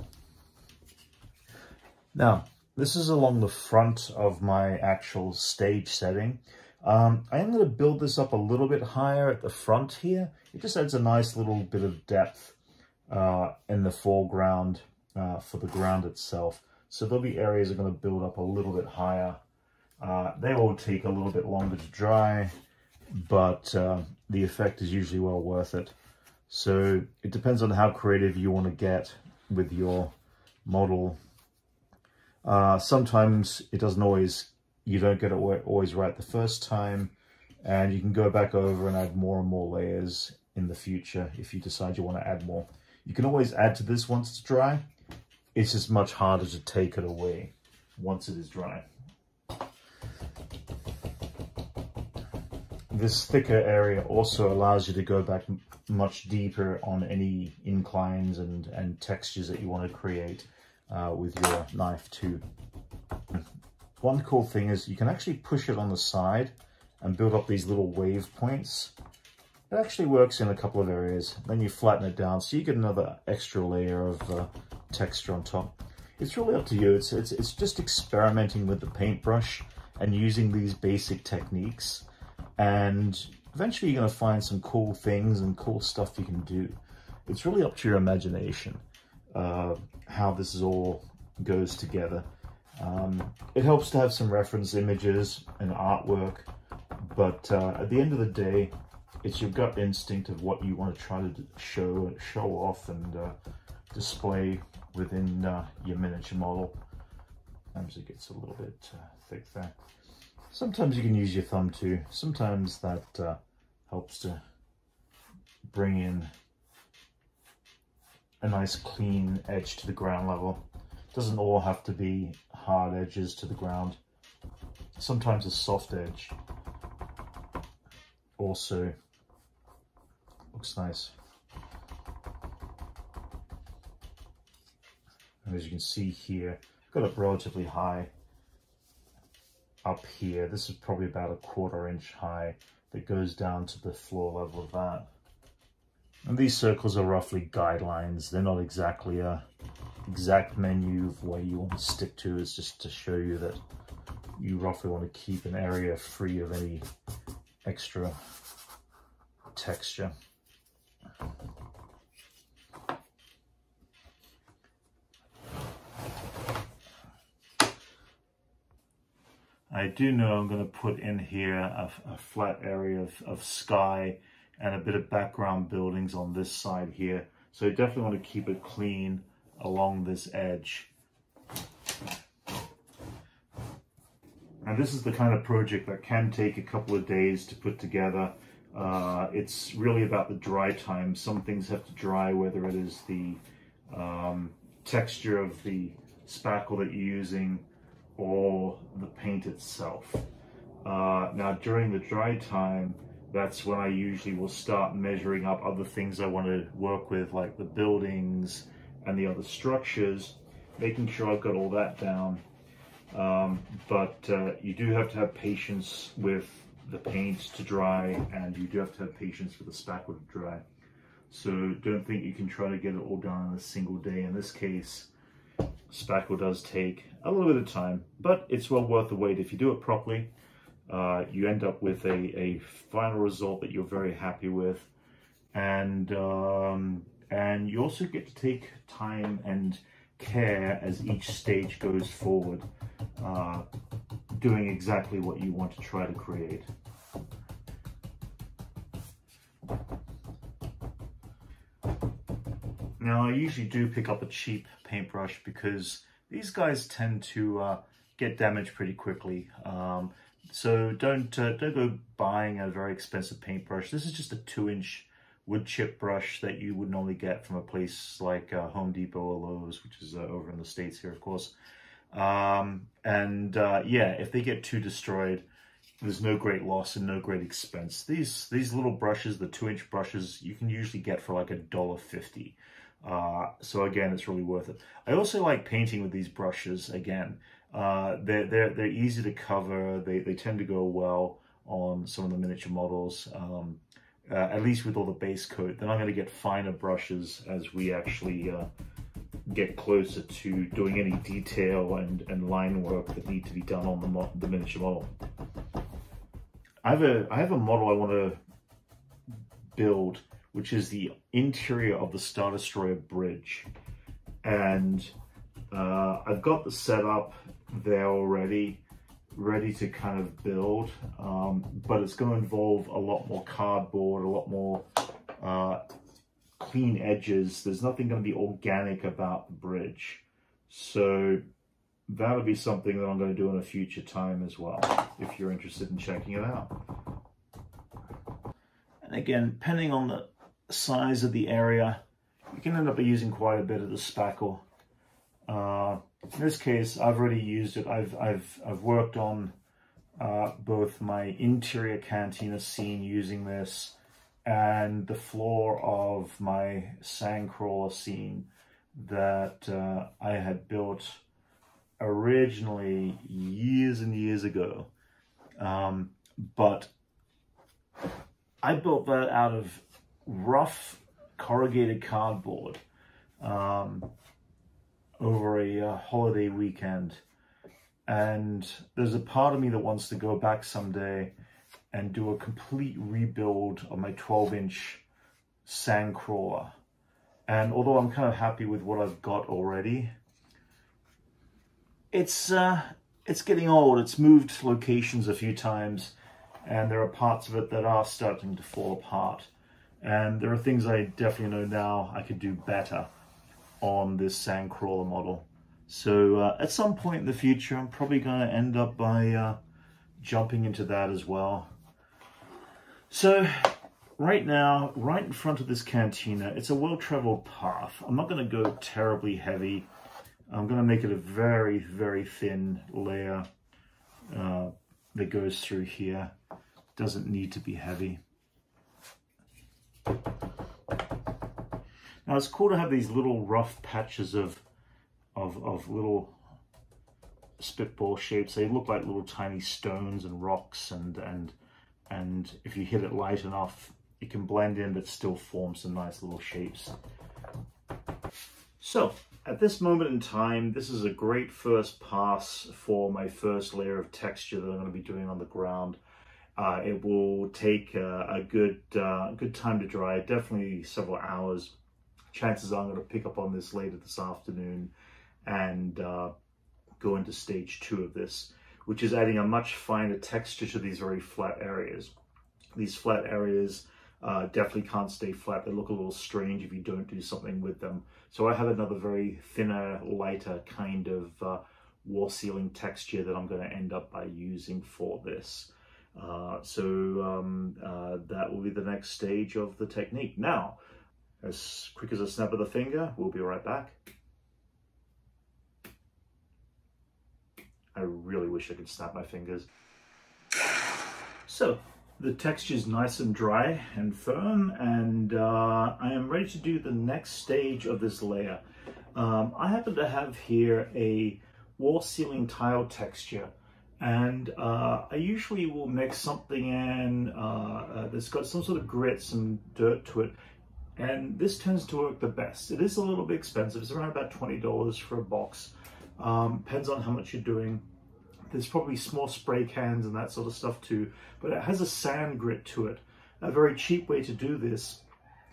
Now, this is along the front of my actual stage setting. Um, I am going to build this up a little bit higher at the front here. It just adds a nice little bit of depth uh, in the foreground uh, for the ground itself. So there'll be areas that are going to build up a little bit higher. Uh, they all take a little bit longer to dry, but uh, the effect is usually well worth it. So it depends on how creative you want to get with your model. Uh, sometimes it doesn't always, you don't get it always right the first time, and you can go back over and add more and more layers in the future if you decide you want to add more. You can always add to this once it's dry. It's just much harder to take it away once it is dry. This thicker area also allows you to go back much deeper on any inclines and, and textures that you want to create uh, with your knife too. One cool thing is you can actually push it on the side and build up these little wave points. It actually works in a couple of areas. Then you flatten it down so you get another extra layer of uh, texture on top. It's really up to you. It's, it's, it's just experimenting with the paintbrush and using these basic techniques. And eventually you're going to find some cool things and cool stuff you can do. It's really up to your imagination uh, how this is all goes together. Um, it helps to have some reference images and artwork, but uh, at the end of the day, it's your gut instinct of what you want to try to show show off and uh, display within uh, your miniature model. Sometimes it gets a little bit uh, thick there. Sometimes you can use your thumb too. Sometimes that uh, helps to bring in a nice clean edge to the ground level. It doesn't all have to be hard edges to the ground. Sometimes a soft edge also looks nice. And as you can see here, I've got it relatively high. Up here, this is probably about a quarter inch high that goes down to the floor level of that. And these circles are roughly guidelines. They're not exactly a exact menu of where you want to stick to. It's just to show you that you roughly want to keep an area free of any extra texture. I do know I'm going to put in here a, a flat area of, of sky and a bit of background buildings on this side here. So I definitely want to keep it clean along this edge. And this is the kind of project that can take a couple of days to put together. Uh, it's really about the dry time. Some things have to dry, whether it is the um, texture of the spackle that you're using or the paint itself. Uh, now during the dry time, that's when I usually will start measuring up other things I want to work with, like the buildings and the other structures, making sure I've got all that down. Um, but uh, you do have to have patience with the paint to dry, and you do have to have patience for the spackle to dry. So don't think you can try to get it all done in a single day. In this case, spackle does take a little bit of time, but it's well worth the wait. If you do it properly, uh, you end up with a, a final result that you're very happy with. And, um, and you also get to take time and care as each stage goes forward, uh, doing exactly what you want to try to create. Now, I usually do pick up a cheap paintbrush because these guys tend to uh, get damaged pretty quickly. Um, so don't uh, don't go buying a very expensive paintbrush. This is just a two-inch wood chip brush that you would normally get from a place like uh, Home Depot or Lowe's, which is uh, over in the States here, of course. Um, and uh, yeah, if they get too destroyed, there's no great loss and no great expense. These these little brushes, the two-inch brushes, you can usually get for like a dollar fifty. Uh, so again, it's really worth it. I also like painting with these brushes. Again, uh, they're, they're, they're easy to cover. They, they tend to go well on some of the miniature models, um, uh, at least with all the base coat. Then I'm going to get finer brushes as we actually uh, get closer to doing any detail and, and line work that need to be done on the, mo the miniature model. I have a, I have a model I want to build, which is the interior of the Star Destroyer bridge. And uh, I've got the setup there already, ready to kind of build, um, but it's gonna involve a lot more cardboard, a lot more uh, clean edges. There's nothing gonna be organic about the bridge. So that'll be something that I'm gonna do in a future time as well, if you're interested in checking it out. And again, depending on the size of the area, you can end up using quite a bit of the spackle. Uh, in this case, I've already used it. I've I've I've worked on uh, both my interior cantina scene using this, and the floor of my sandcrawler scene that uh, I had built originally years and years ago, um, but I built that out of rough corrugated cardboard um, over a uh, holiday weekend. And there's a part of me that wants to go back someday and do a complete rebuild of my twelve inch sandcrawler. And although I'm kind of happy with what I've got already, it's, uh, it's getting old. It's moved locations a few times, and there are parts of it that are starting to fall apart. And there are things I definitely know now I could do better on this sandcrawler model. So uh, at some point in the future, I'm probably gonna end up by uh, jumping into that as well. So right now, right in front of this cantina, it's a well-traveled path. I'm not gonna go terribly heavy. I'm gonna make it a very, very thin layer uh, that goes through here. Doesn't need to be heavy. Now it's cool to have these little rough patches of, of, of little spitball shapes. They look like little tiny stones and rocks, and, and, and if you hit it light enough, it can blend in, but still form some nice little shapes. So at this moment in time, this is a great first pass for my first layer of texture that I'm going to be doing on the ground. Uh, it will take uh, a good uh, good time to dry, definitely several hours. Chances are I'm going to pick up on this later this afternoon and uh, go into stage two of this, which is adding a much finer texture to these very flat areas. These flat areas uh, definitely can't stay flat. They look a little strange if you don't do something with them. So I have another very thinner, lighter kind of uh, wall ceiling texture that I'm going to end up by using for this. Uh, so um, uh, that will be the next stage of the technique. Now, as quick as a snap of the finger, we'll be right back. I really wish I could snap my fingers. So the texture is nice and dry and firm, and uh, I am ready to do the next stage of this layer. Um, I happen to have here a wall ceiling tile texture, and uh, I usually will mix something in uh, uh, that's got some sort of grit, some dirt to it, and this tends to work the best. It is a little bit expensive. It's around about twenty dollars for a box. Um, depends on how much you're doing. There's probably small spray cans and that sort of stuff too, but it has a sand grit to it. A very cheap way to do this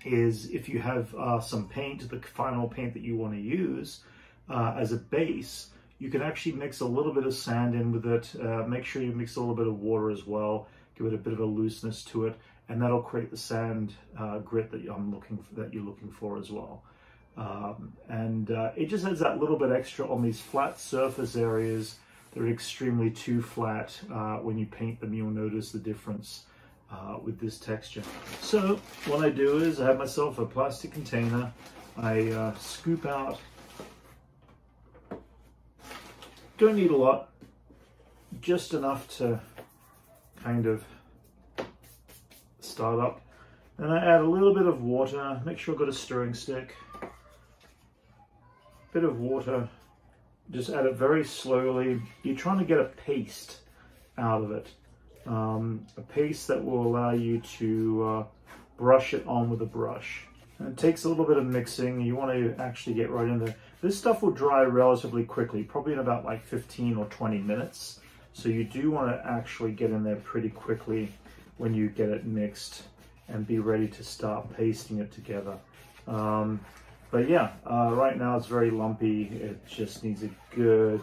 is if you have uh, some paint, the final paint that you want to use uh, as a base, you can actually mix a little bit of sand in with it. Uh, make sure you mix a little bit of water as well, give it a bit of a looseness to it, and that'll create the sand uh, grit that I'm looking for, that you're looking for as well. Um, and uh, it just adds that little bit extra on these flat surface areas. They're extremely too flat. Uh, when you paint them, you'll notice the difference uh, with this texture. So what I do is I have myself a plastic container. I uh, scoop out, don't need a lot, just enough to kind of start up. And I add a little bit of water, make sure I've got a stirring stick, bit of water. Just add it very slowly. You're trying to get a paste out of it, um, a paste that will allow you to uh, brush it on with a brush. And it takes a little bit of mixing. You want to actually get right in there. This stuff will dry relatively quickly, probably in about like fifteen or twenty minutes. So you do want to actually get in there pretty quickly when you get it mixed and be ready to start pasting it together. Um, But yeah, uh, right now it's very lumpy. It just needs a good,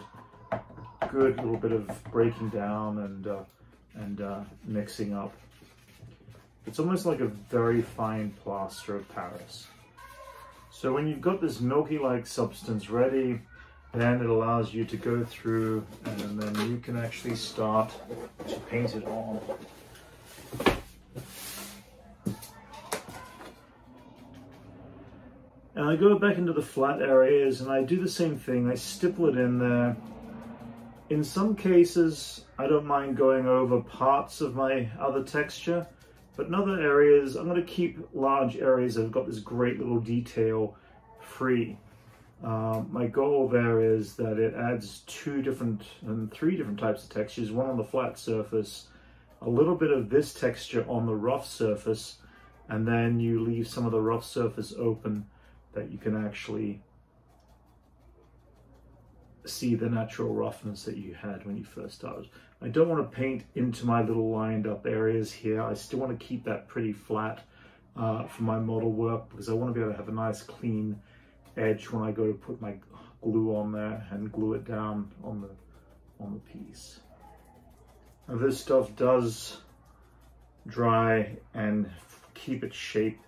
good little bit of breaking down and uh, and uh, mixing up. It's almost like a very fine plaster of Paris. So when you've got this milky-like substance ready, then it allows you to go through and then you can actually start to paint it on. And I go back into the flat areas and I do the same thing. I stipple it in there. In some cases, I don't mind going over parts of my other texture, but in other areas, I'm going to keep large areas that have got this great little detail free. Uh, my goal there is that it adds two different and three different types of textures, one on the flat surface, a little bit of this texture on the rough surface, and then you leave some of the rough surface open that you can actually see the natural roughness that you had when you first started. I don't want to paint into my little lined up areas here. I still want to keep that pretty flat uh, for my model work because I want to be able to have a nice clean edge when I go to put my glue on there and glue it down on the, on the piece. Now this stuff does dry and keep its shape,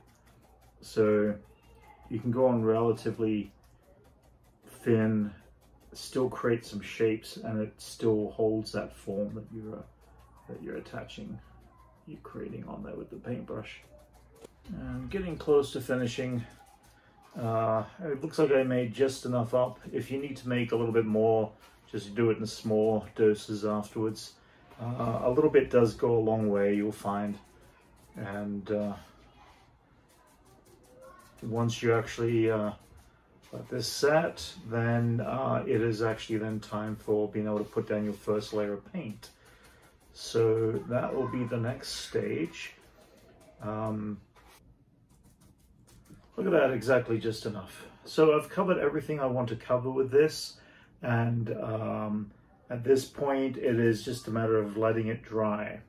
so you can go on relatively thin, still create some shapes, and it still holds that form that you're that you're attaching, you're creating on there with the paintbrush. And getting close to finishing. Uh, it looks like I made just enough up. If you need to make a little bit more, just do it in small doses afterwards. Uh, a little bit does go a long way, you'll find, and. Uh, Once you actually uh, let this set, then uh, it is actually then time for being able to put down your first layer of paint. So that will be the next stage. Um, look at that, exactly just enough. So I've covered everything I want to cover with this. And um, at this point, it is just a matter of letting it dry.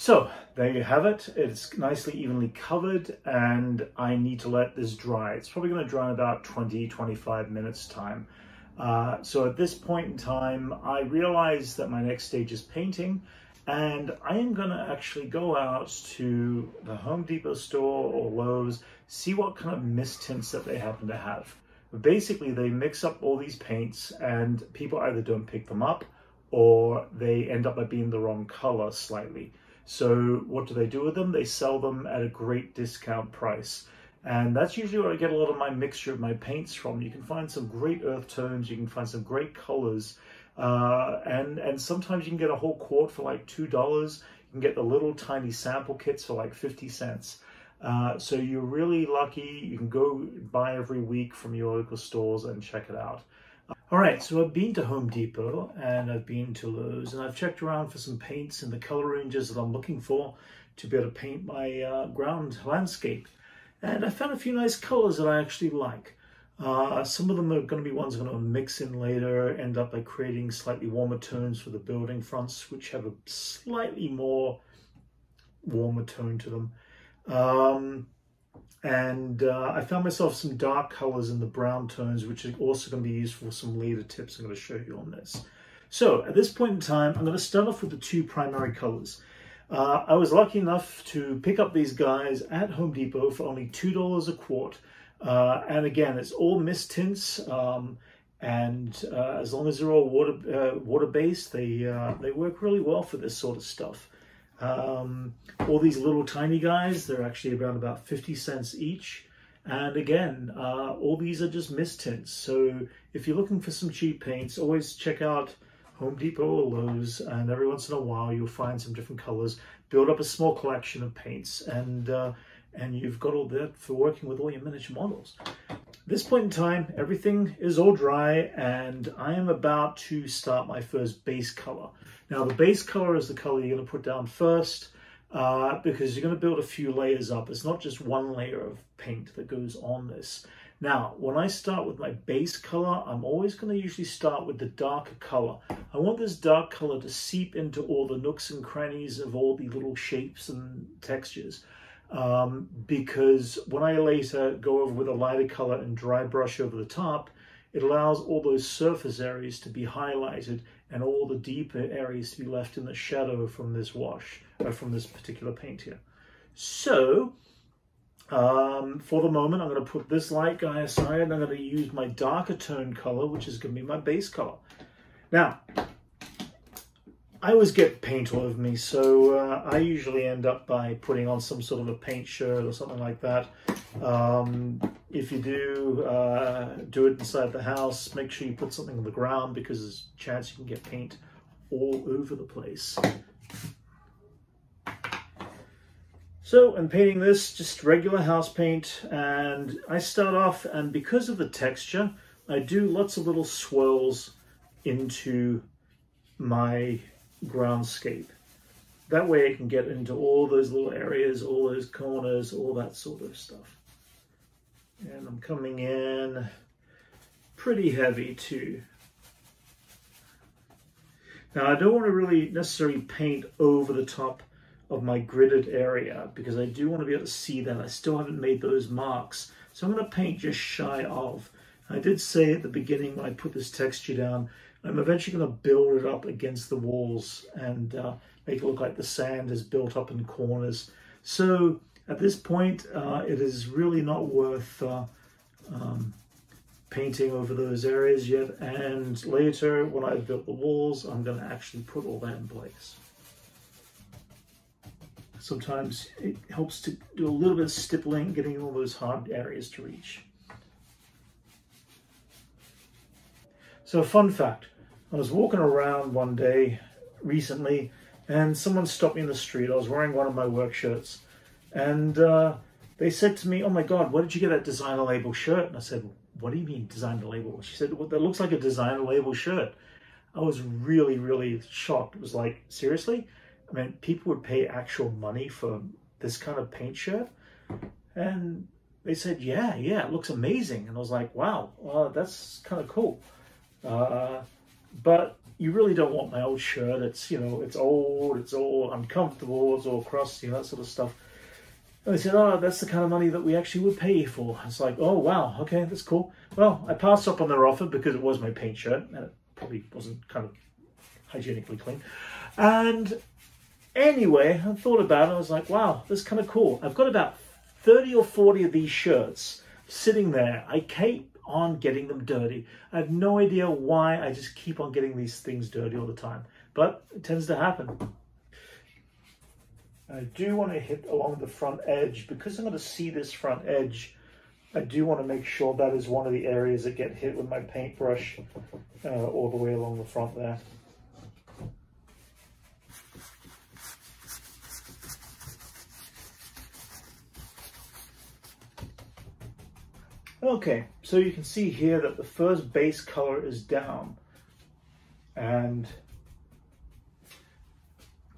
So there you have it. It's nicely evenly covered, and I need to let this dry. It's probably going to dry in about twenty, twenty-five minutes time. Uh, so at this point in time, I realize that my next stage is painting, and I am going to actually go out to the Home Depot store or Lowe's, see what kind of mist tints that they happen to have. Basically, they mix up all these paints, and people either don't pick them up or they end up by being the wrong color slightly. So what do they do with them? They sell them at a great discount price. And that's usually where I get a lot of my mixture of my paints from. You can find some great earth tones, you can find some great colors, uh, and, and sometimes you can get a whole quart for like two dollars. You can get the little tiny sample kits for like fifty cents. Uh, so you're really lucky. You can go buy every week from your local stores and check it out. All right, so I've been to Home Depot and I've been to Lowe's, and I've checked around for some paints and the color ranges that I'm looking for to be able to paint my uh, ground landscape. And I found a few nice colors that I actually like. Uh, some of them are going to be ones I'm going to mix in later, end up by creating slightly warmer tones for the building fronts, which have a slightly more warmer tone to them. Um, and uh, I found myself some dark colors in the brown tones, which are also going to be useful for some later tips I'm going to show you on this. So at this point in time, I'm going to start off with the two primary colors. Uh, I was lucky enough to pick up these guys at Home Depot for only two dollars a quart. Uh, and again, it's all mist tints, um, and uh, as long as they're all water, uh, water-based, they, uh, they work really well for this sort of stuff. Um, all these little tiny guys, they're actually around about fifty cents each. And again, uh, all these are just mist tints. So if you're looking for some cheap paints, always check out Home Depot or Lowe's, and every once in a while you'll find some different colors. Build up a small collection of paints, and uh, and you've got all that for working with all your miniature models. At this point in time, everything is all dry, and I am about to start my first base color. Now the base color is the color you're going to put down first, uh, because you're going to build a few layers up. It's not just one layer of paint that goes on this. Now, when I start with my base color, I'm always going to usually start with the darker color. I want this dark color to seep into all the nooks and crannies of all the little shapes and textures. Um, because when I later go over with a lighter color and dry brush over the top, it allows all those surface areas to be highlighted and all the deeper areas to be left in the shadow from this wash, or from this particular paint here. So, Um, for the moment, I'm going to put this light guy aside, and I'm going to use my darker tone color, which is going to be my base color. Now, I always get paint all over me, so uh, I usually end up by putting on some sort of a paint shirt or something like that. Um, if you do uh, do it inside the house, make sure you put something on the ground, because there's a chance you can get paint all over the place. So I'm painting this, just regular house paint, and I start off, and because of the texture, I do lots of little swirls into my groundscape. That way I can get into all those little areas, all those corners, all that sort of stuff. And I'm coming in pretty heavy too. Now I don't want to really necessarily paint over the top of my gridded area, because I do want to be able to see that. I still haven't made those marks. So I'm going to paint just shy of. I did say at the beginning when I put this texture down, I'm eventually going to build it up against the walls and uh, make it look like the sand is built up in corners. So at this point, uh, it is really not worth uh, um, painting over those areas yet. And later when I've built the walls, I'm going to actually put all that in place. Sometimes it helps to do a little bit of stippling, getting all those hard areas to reach. So fun fact, I was walking around one day recently and someone stopped me in the street. I was wearing one of my work shirts, and uh, they said to me, "Oh my God, where did you get that designer label shirt?" And I said, "What do you mean designer label?" She said, "Well, that looks like a designer label shirt." I was really, really shocked. It was like, seriously? I mean, people would pay actual money for this kind of paint shirt? And they said, yeah, yeah, it looks amazing. And I was like, wow, well, that's kind of cool. Uh, but you really don't want my old shirt. It's, you know, it's old, it's all uncomfortable, it's all crusty, you know, that sort of stuff. And they said, oh, that's the kind of money that we actually would pay you for. It's like, oh, wow, okay, that's cool. Well, I passed up on their offer because it was my paint shirt, and it probably wasn't kind of hygienically clean. And anyway, I thought about it, I was like, wow, that's kind of cool. I've got about thirty or forty of these shirts sitting there. I keep on getting them dirty. I have no idea why I just keep on getting these things dirty all the time, but it tends to happen. I do want to hit along the front edge because I'm going to see this front edge. I do want to make sure that is one of the areas that get hit with my paintbrush uh, all the way along the front there. Okay, so you can see here that the first base color is down and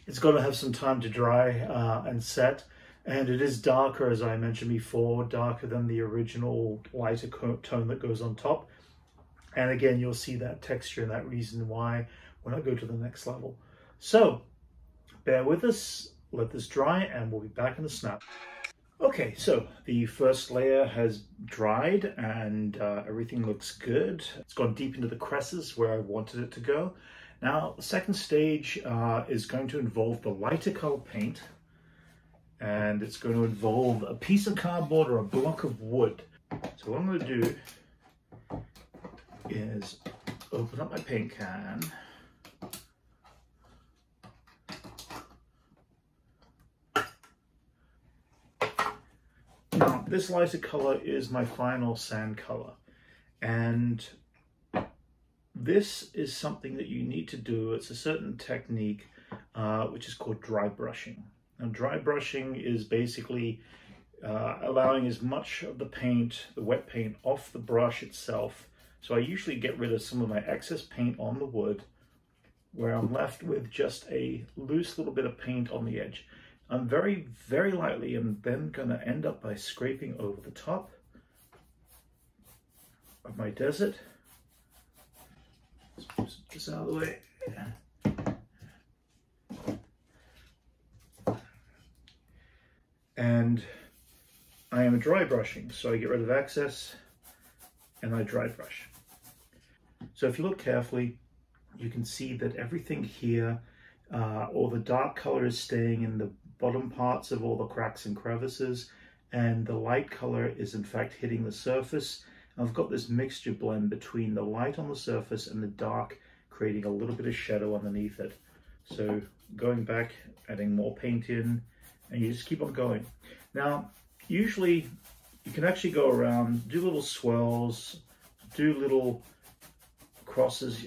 it's going to have some time to dry uh, and set, and it is darker, as I mentioned before, darker than the original lighter tone that goes on top. And again, you'll see that texture and that reason why when I go to the next level. So bear with us, let this dry, and we'll be back in a snap. Okay, so the first layer has dried and uh, everything looks good. It's gone deep into the crevices where I wanted it to go. Now, the second stage uh, is going to involve the lighter color paint, and it's going to involve a piece of cardboard or a block of wood. So what I'm going to do is open up my paint can. This lighter color is my final sand color, and this is something that you need to do. It's a certain technique uh, which is called dry brushing. Now, dry brushing is basically uh, allowing as much of the paint, the wet paint, off the brush itself. So I usually get rid of some of my excess paint on the wood, where I'm left with just a loose little bit of paint on the edge. I'm very, very lightly, and then going to end up by scraping over the top of my desert. Let's move this out of the way. And I am dry brushing, so I get rid of excess and I dry brush. So if you look carefully, you can see that everything here, uh, all the dark color is staying in the bottom parts of all the cracks and crevices, and the light color is in fact hitting the surface. I've got this mixture blend between the light on the surface and the dark, creating a little bit of shadow underneath it. So going back, adding more paint in, and you just keep on going. Now, usually you can actually go around, do little swirls, do little crosses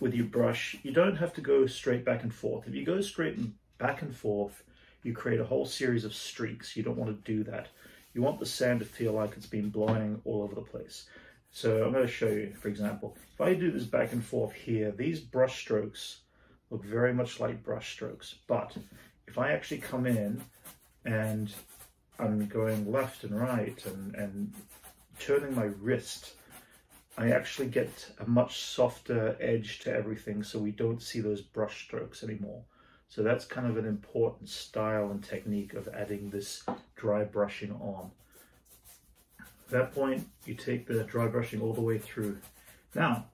with your brush. You don't have to go straight back and forth. If you go straight back and forth, you create a whole series of streaks. You don't want to do that. You want the sand to feel like it's been blowing all over the place. So I'm going to show you, for example, if I do this back and forth here, these brush strokes look very much like brush strokes. But if I actually come in and I'm going left and right and, and turning my wrist, I actually get a much softer edge to everything, so we don't see those brush strokes anymore. So that's kind of an important style and technique of adding this dry brushing on. At that point, you take the dry brushing all the way through. Now,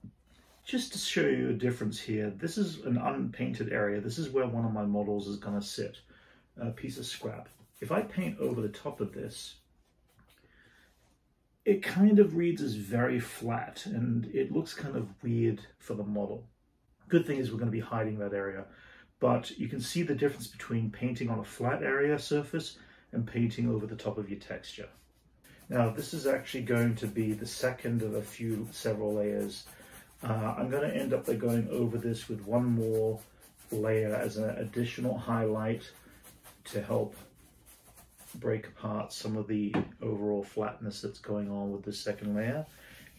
just to show you a difference here, this is an unpainted area. This is where one of my models is going to sit, a piece of scrap. If I paint over the top of this, it kind of reads as very flat, and it looks kind of weird for the model. Good thing is we're going to be hiding that area. But you can see the difference between painting on a flat area surface and painting over the top of your texture. Now, this is actually going to be the second of a few, several layers. Uh, I'm going to end up by going over this with one more layer as an additional highlight to help break apart some of the overall flatness that's going on with the second layer.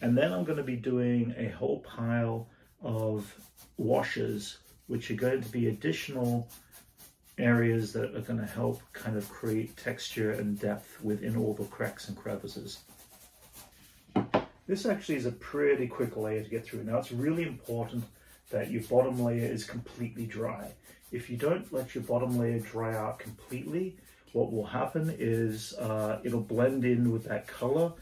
And then I'm going to be doing a whole pile of washes, which are going to be additional areas that are going to help kind of create texture and depth within all the cracks and crevices. This actually is a pretty quick layer to get through. Now, it's really important that your bottom layer is completely dry. If you don't let your bottom layer dry out completely, what will happen is uh, it'll blend in with that color,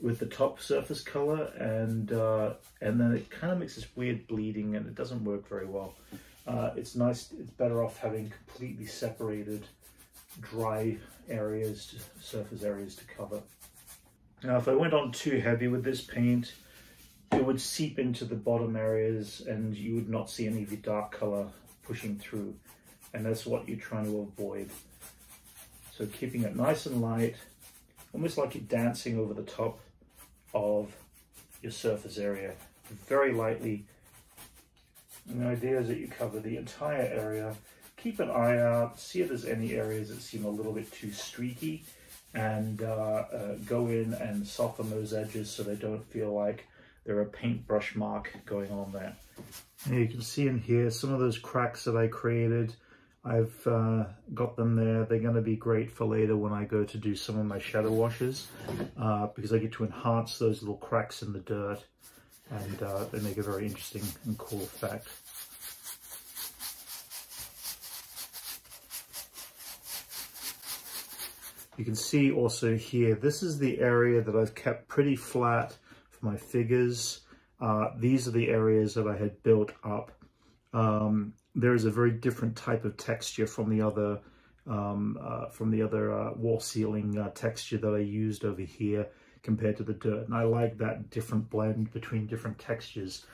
with the top surface color, and uh, and then it kind of makes this weird bleeding, and it doesn't work very well. Uh, it's nice, it's better off having completely separated dry areas, surface areas to cover. Now, if I went on too heavy with this paint, it would seep into the bottom areas and you would not see any of the dark color pushing through. And that's what you're trying to avoid. So keeping it nice and light, almost like you're dancing over the top of your surface area, very lightly. And the idea is that you cover the entire area. Keep an eye out, see if there's any areas that seem a little bit too streaky, and uh, uh, go in and soften those edges so they don't feel like there are paintbrush mark going on there. And you can see in here some of those cracks that I created. I've uh, got them there. They're going to be great for later when I go to do some of my shadow washes, uh, because I get to enhance those little cracks in the dirt, and uh, they make a very interesting and cool effect. You can see also here, this is the area that I've kept pretty flat for my figures. Uh, these are the areas that I had built up. Um, there is a very different type of texture from the other um, uh, from the other uh, wall ceiling uh, texture that I used over here compared to the dirt. And I like that different blend between different textures.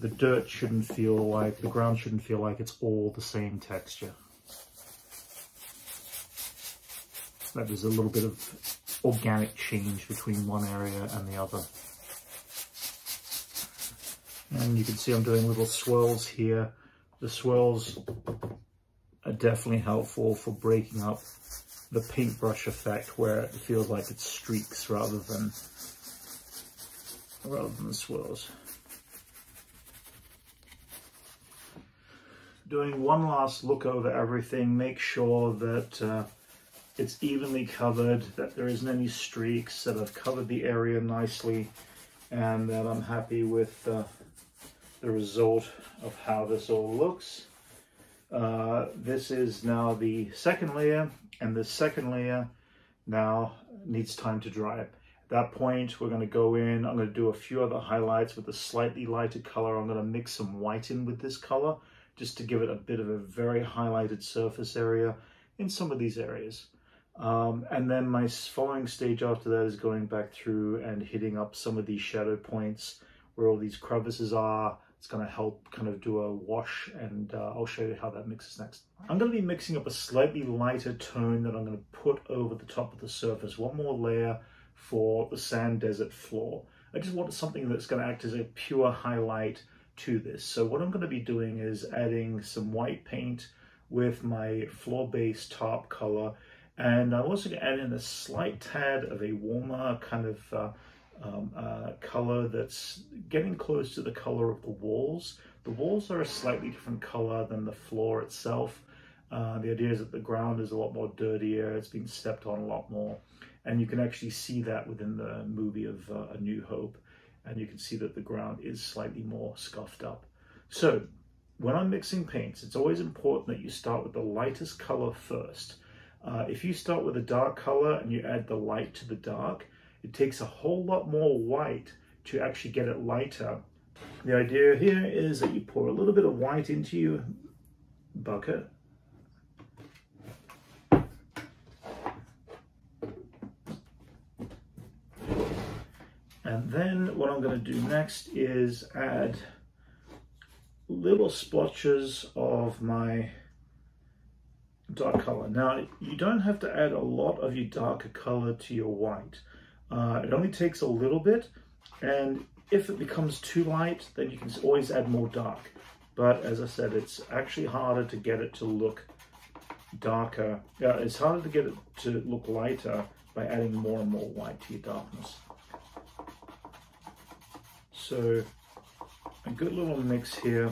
The dirt shouldn't feel like, the ground shouldn't feel like it's all the same texture. That there's a little bit of organic change between one area and the other. And you can see I'm doing little swirls here. The swirls are definitely helpful for breaking up the paintbrush effect, where it feels like it's streaks rather than rather than the swirls. Doing one last look over everything, make sure that uh, it's evenly covered, that there isn't any streaks, that I've covered the area nicely, and that I'm happy with uh, the result of how this all looks. Uh, this is now the second layer, and the second layer now needs time to dry. At that point, we're going to go in, I'm going to do a few other highlights with a slightly lighter color. I'm going to mix some white in with this color just to give it a bit of a very highlighted surface area in some of these areas. Um, and then my following stage after that is going back through and hitting up some of these shadow points where all these crevices are. It's going to help kind of do a wash, and uh, I'll show you how that mixes next. I'm going to be mixing up a slightly lighter tone that I'm going to put over the top of the surface. One more layer for the sand desert floor. I just want something that's going to act as a pure highlight to this. So what I'm going to be doing is adding some white paint with my floor base top color. And I'm also going to add in a slight tad of a warmer kind of uh, um, uh, color that's getting close to the color of the walls. The walls are a slightly different color than the floor itself. Uh, the idea is that the ground is a lot more dirtier, it's been stepped on a lot more. And you can actually see that within the movie of uh, A New Hope. And you can see that the ground is slightly more scuffed up. So when I'm mixing paints, it's always important that you start with the lightest color first. Uh, if you start with a dark color and you add the light to the dark, it takes a whole lot more white to actually get it lighter. The idea here is that you pour a little bit of white into your bucket. And then what I'm going to do next is add little splotches of my dark color. Now, you don't have to add a lot of your darker color to your white. Uh, it only takes a little bit, and if it becomes too light, then you can always add more dark. But as I said, it's actually harder to get it to look darker. Uh, it's harder to get it to look lighter by adding more and more white to your darkness. So a good little mix here.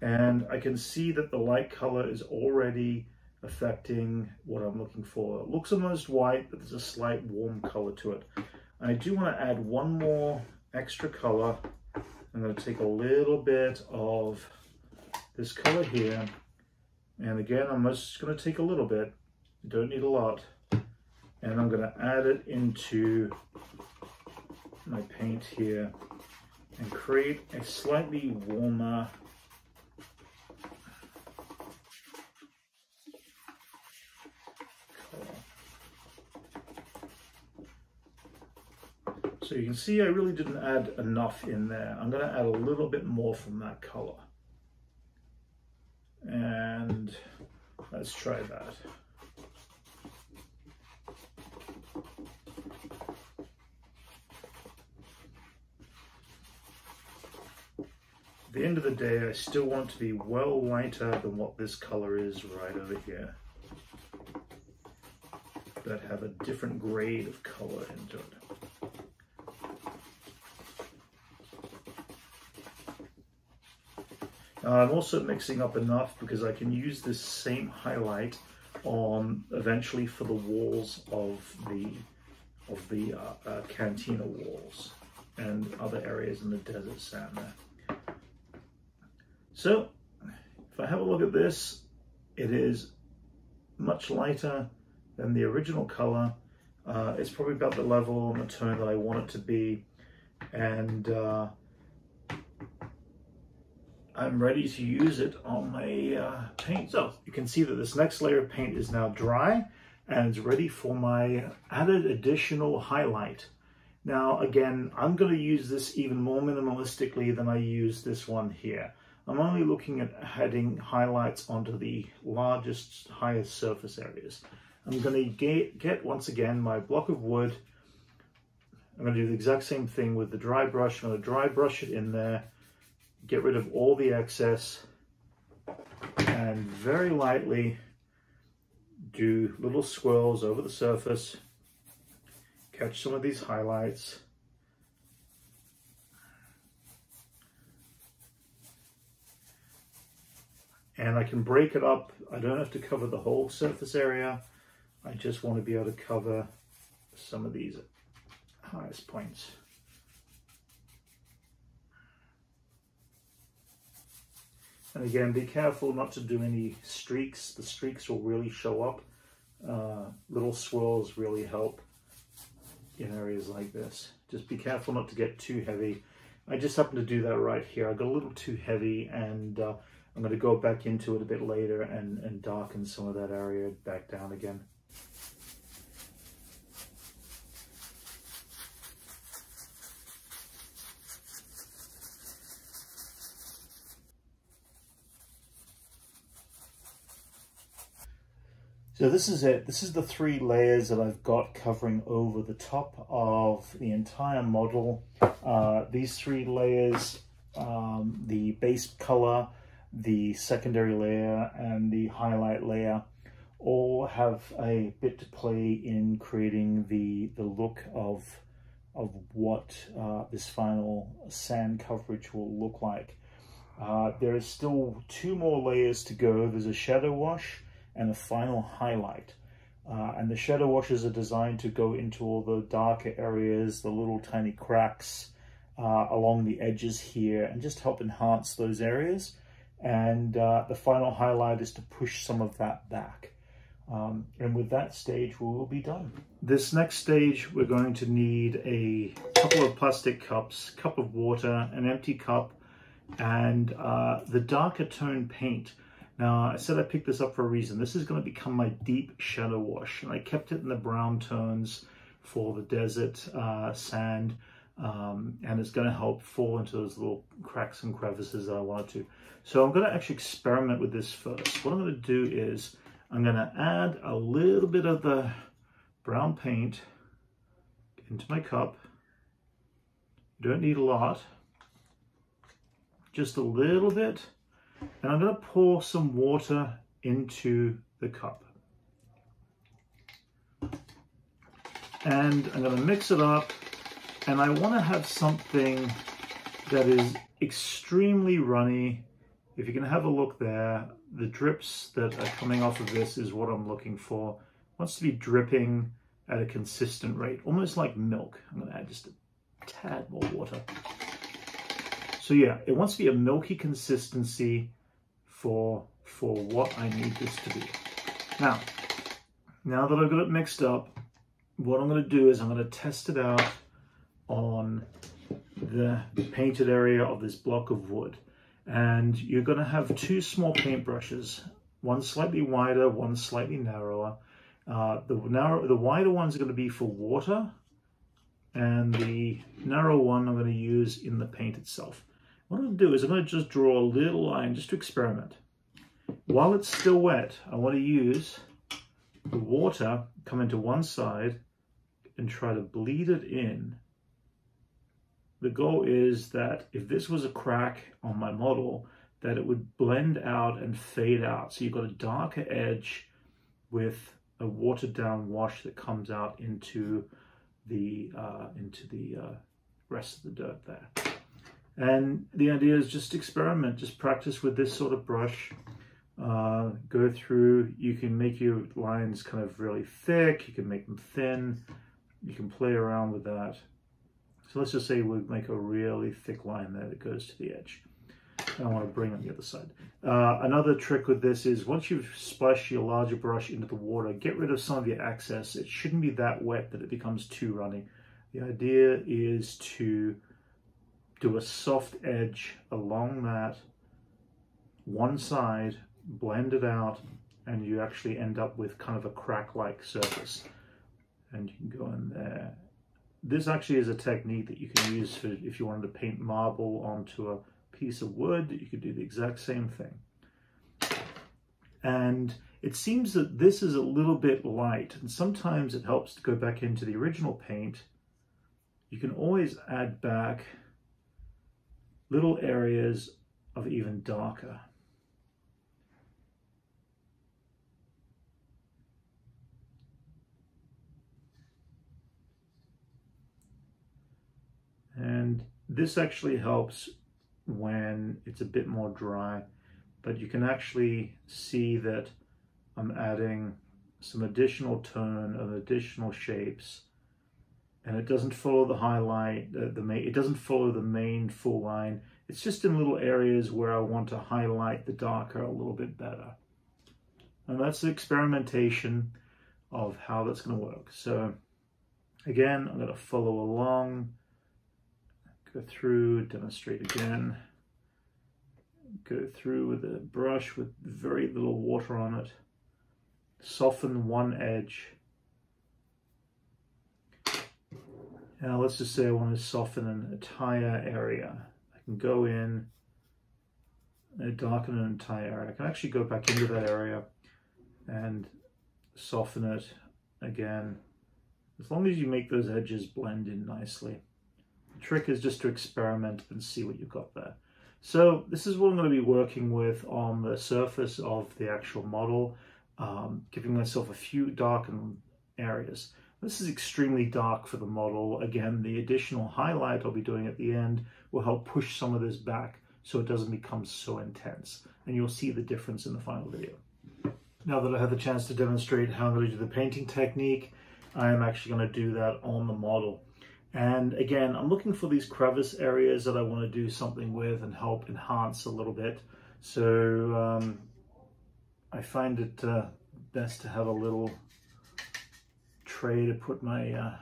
And I can see that the light color is already affecting what I'm looking for. It looks almost white, but there's a slight warm color to it. I do want to add one more extra color I'm going to take a little bit of this color here, and again I'm just going to take a little bit, don't need a lot, and I'm going to add it into my paint here and create a slightly warmer color. So you can see I really didn't add enough in there. I'm going to add a little bit more from that color. And let's try that. At the end of the day, I still want to be well lighter than what this color is right over here, but have a different grade of color into it. Now, I'm also mixing up enough because I can use this same highlight on eventually for the walls of the of the uh, uh, cantina walls and other areas in the desert sand there. So if I have a look at this, it is much lighter than the original color. Uh, it's probably about the level and the tone that I want it to be, and uh, I'm ready to use it on my uh, paint. So you can see that this next layer of paint is now dry and it's ready for my added additional highlight. Now again, I'm going to use this even more minimalistically than I use this one here. I'm only looking at adding highlights onto the largest, highest surface areas. I'm going to get, get once again my block of wood. I'm going to do the exact same thing with the dry brush. I'm going to dry brush it in there, get rid of all the excess, and very lightly do little swirls over the surface, catch some of these highlights, and I can break it up. I don't have to cover the whole surface area. I just want to be able to cover some of these highest points. And again, be careful not to do any streaks. The streaks will really show up. Uh, little swirls really help in areas like this. Just be careful not to get too heavy. I just happened to do that right here. I got a little too heavy, and uh, I'm going to go back into it a bit later and, and darken some of that area back down again. So this is it. This is the three layers that I've got covering over the top of the entire model. Uh, these three layers, um, the base color, the secondary layer, and the highlight layer, all have a bit to play in creating the the look of of what uh, this final sand coverage will look like. Uh, there is still two more layers to go. There's a shadow wash and a final highlight. Uh, and the shadow washes are designed to go into all the darker areas, the little tiny cracks uh, along the edges here, and just help enhance those areas. And uh, the final highlight is to push some of that back. Um, and with that stage, we will be done. This next stage, we're going to need a couple of plastic cups, cup of water, an empty cup, and uh, the darker tone paint. Now, I said I picked this up for a reason. This is going to become my deep shadow wash, and I kept it in the brown tones for the desert uh, sand, um, and it's going to help fall into those little cracks and crevices that I wanted to. So I'm going to actually experiment with this first. What I'm going to do is I'm going to add a little bit of the brown paint into my cup. You don't need a lot, just a little bit. And I'm going to pour some water into the cup. And I'm going to mix it up. And I want to have something that is extremely runny. If you can have a look there, the drips that are coming off of this is what I'm looking for. It wants to be dripping at a consistent rate, almost like milk. I'm going to add just a tad more water. So yeah, it wants to be a milky consistency for, for what I need this to be. Now, now that I've got it mixed up, what I'm going to do is I'm going to test it out on the painted area of this block of wood. And you're going to have two small paintbrushes, one slightly wider, one slightly narrower. Uh, the, narrow, the wider one's going to be for water, and the narrow one I'm going to use in the paint itself. What I'm going to do is I'm going to just draw a little line just to experiment. While it's still wet, I want to use the water, come into one side and try to bleed it in. The goal is that if this was a crack on my model, that it would blend out and fade out. So you've got a darker edge with a watered down wash that comes out into the uh, into the uh, rest of the dirt there. And the idea is just experiment, just practice with this sort of brush. Uh, go through, you can make your lines kind of really thick, you can make them thin, you can play around with that. So let's just say we make a really thick line there that goes to the edge. I want to bring on the other side. Uh, another trick with this is once you've splashed your larger brush into the water, get rid of some of your excess. It shouldn't be that wet that it becomes too runny. The idea is to do a soft edge along that one side, blend it out, and you actually end up with kind of a crack-like surface. And you can go in there. This actually is a technique that you can use for if you wanted to paint marble onto a piece of wood, you could do the exact same thing. And it seems that this is a little bit light, and sometimes it helps to go back into the original paint. You can always add back little areas of even darker. And this actually helps when it's a bit more dry, but you can actually see that I'm adding some additional tone of additional shapes, and it doesn't follow the highlight, uh, the main, it doesn't follow the main full line. It's just in little areas where I want to highlight the darker a little bit better. And that's the experimentation of how that's going to work. So again, I'm going to follow along. Go through, demonstrate again, go through with a brush with very little water on it, soften one edge. Now let's just say I want to soften an entire area. I can go in and darken an entire area. I can actually go back into that area and soften it again, as long as you make those edges blend in nicely. Trick is just to experiment and see what you've got there. So this is what I'm going to be working with on the surface of the actual model, um, giving myself a few darkened areas. This is extremely dark for the model. Again, the additional highlight I'll be doing at the end will help push some of this back so it doesn't become so intense, and you'll see the difference in the final video. Now that I had the chance to demonstrate how I'm going to do the painting technique, I am actually going to do that on the model. And again, I'm looking for these crevice areas that I want to do something with and help enhance a little bit. So um, I find it uh, best to have a little tray to put my uh,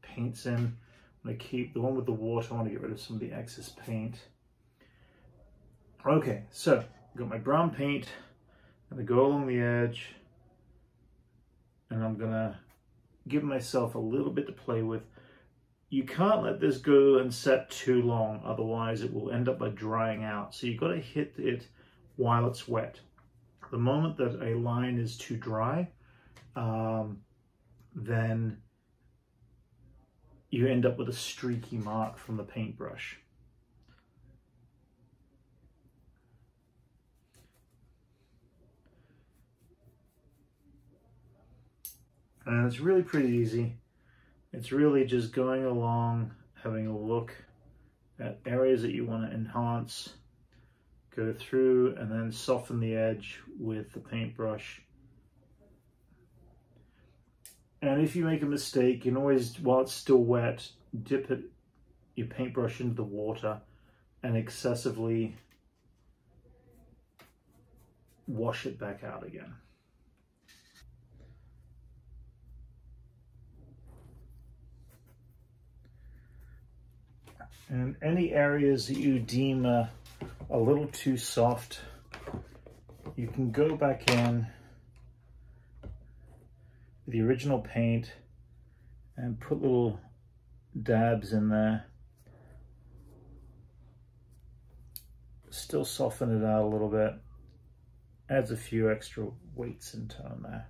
paints in. I'm going to keep the one with the water. I want to get rid of some of the excess paint. Okay, so I've got my brown paint. I'm going to go along the edge, and I'm going to give myself a little bit to play with. You can't let this go and set too long, otherwise it will end up by drying out. So you've got to hit it while it's wet. The moment that a line is too dry, um, then you end up with a streaky mark from the paintbrush. And it's really pretty easy. It's really just going along, having a look at areas that you want to enhance, go through and then soften the edge with the paintbrush. And if you make a mistake, you can always, while it's still wet, dip it your paintbrush into the water and excessively wash it back out again. And any areas that you deem uh, a little too soft, you can go back in with the original paint and put little dabs in there. Still soften it out a little bit. Adds a few extra weights and tone there.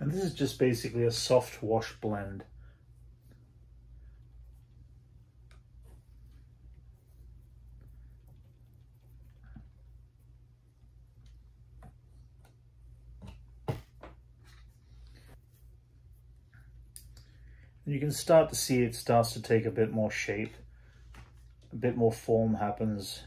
And this is just basically a soft wash blend. And you can start to see it starts to take a bit more shape, a bit more form happens.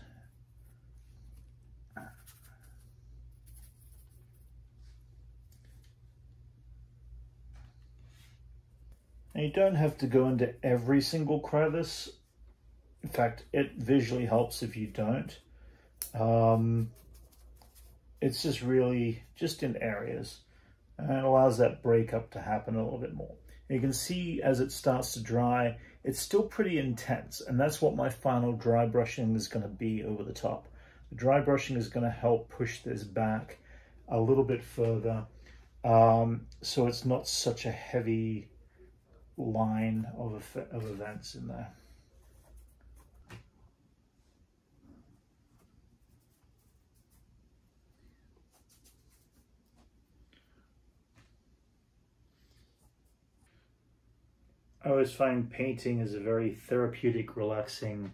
And you don't have to go into every single crevice. In fact, it visually helps if you don't. Um, it's just really just in areas, and it allows that breakup to happen a little bit more. And you can see as it starts to dry, it's still pretty intense, and that's what my final dry brushing is going to be over the top. The dry brushing is going to help push this back a little bit further, um, so it's not such a heavy line of, of events in there. I always find painting is a very therapeutic, relaxing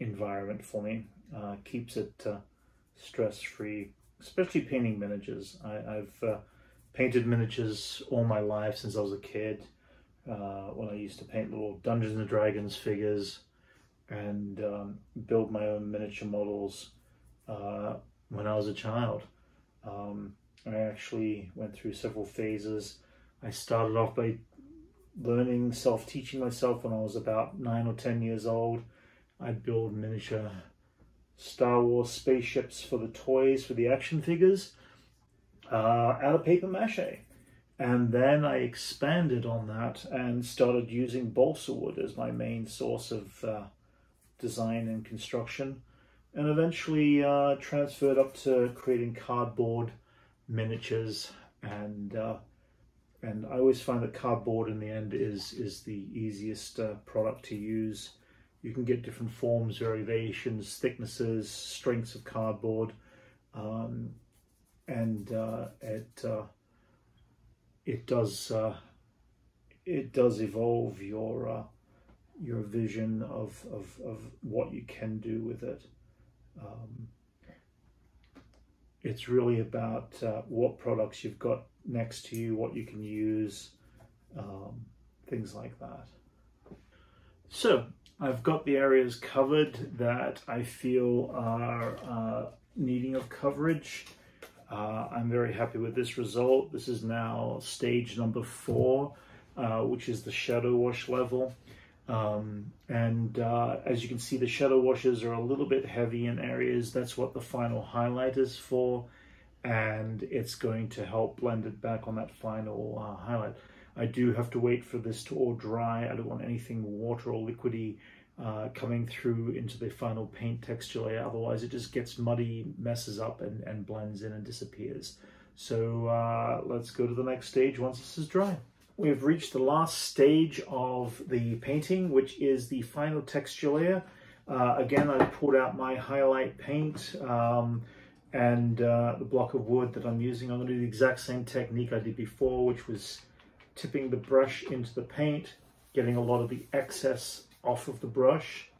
environment for me. Uh, keeps it uh, stress-free, especially painting miniatures. I, I've uh, painted miniatures all my life since I was a kid. Uh, when I used to paint little Dungeons and Dragons figures and um, build my own miniature models uh, when I was a child. Um, I actually went through several phases. I started off by learning, self-teaching myself when I was about nine or ten years old. I'd build miniature Star Wars spaceships for the toys, for the action figures, uh, out of papier-mâché. And then I expanded on that and started using balsa wood as my main source of uh, design and construction, and eventually uh, transferred up to creating cardboard miniatures. And uh, and I always find that cardboard in the end is, is the easiest uh, product to use. You can get different forms, variations, thicknesses, strengths of cardboard, um, and uh, it... Uh, It does. Uh, it does evolve your uh, your vision of, of of what you can do with it. Um, it's really about uh, what products you've got next to you, what you can use, um, things like that. So I've got the areas covered that I feel are uh, needing of coverage. Uh, I'm very happy with this result. This is now stage number four, uh, which is the shadow wash level. Um, and uh, as you can see, the shadow washes are a little bit heavy in areas. That's what the final highlight is for. And it's going to help blend it back on that final uh, highlight. I do have to wait for this to all dry. I don't want anything water or liquidy uh, coming through into the final paint texture layer. Otherwise it just gets muddy, messes up and, and blends in and disappears. So uh, let's go to the next stage once this is dry. We've reached the last stage of the painting, which is the final texture layer. Uh, again, I poured out my highlight paint um, and uh, the block of wood that I'm using. I'm gonna do the exact same technique I did before, which was tipping the brush into the paint, getting a lot of the excess off of the brush,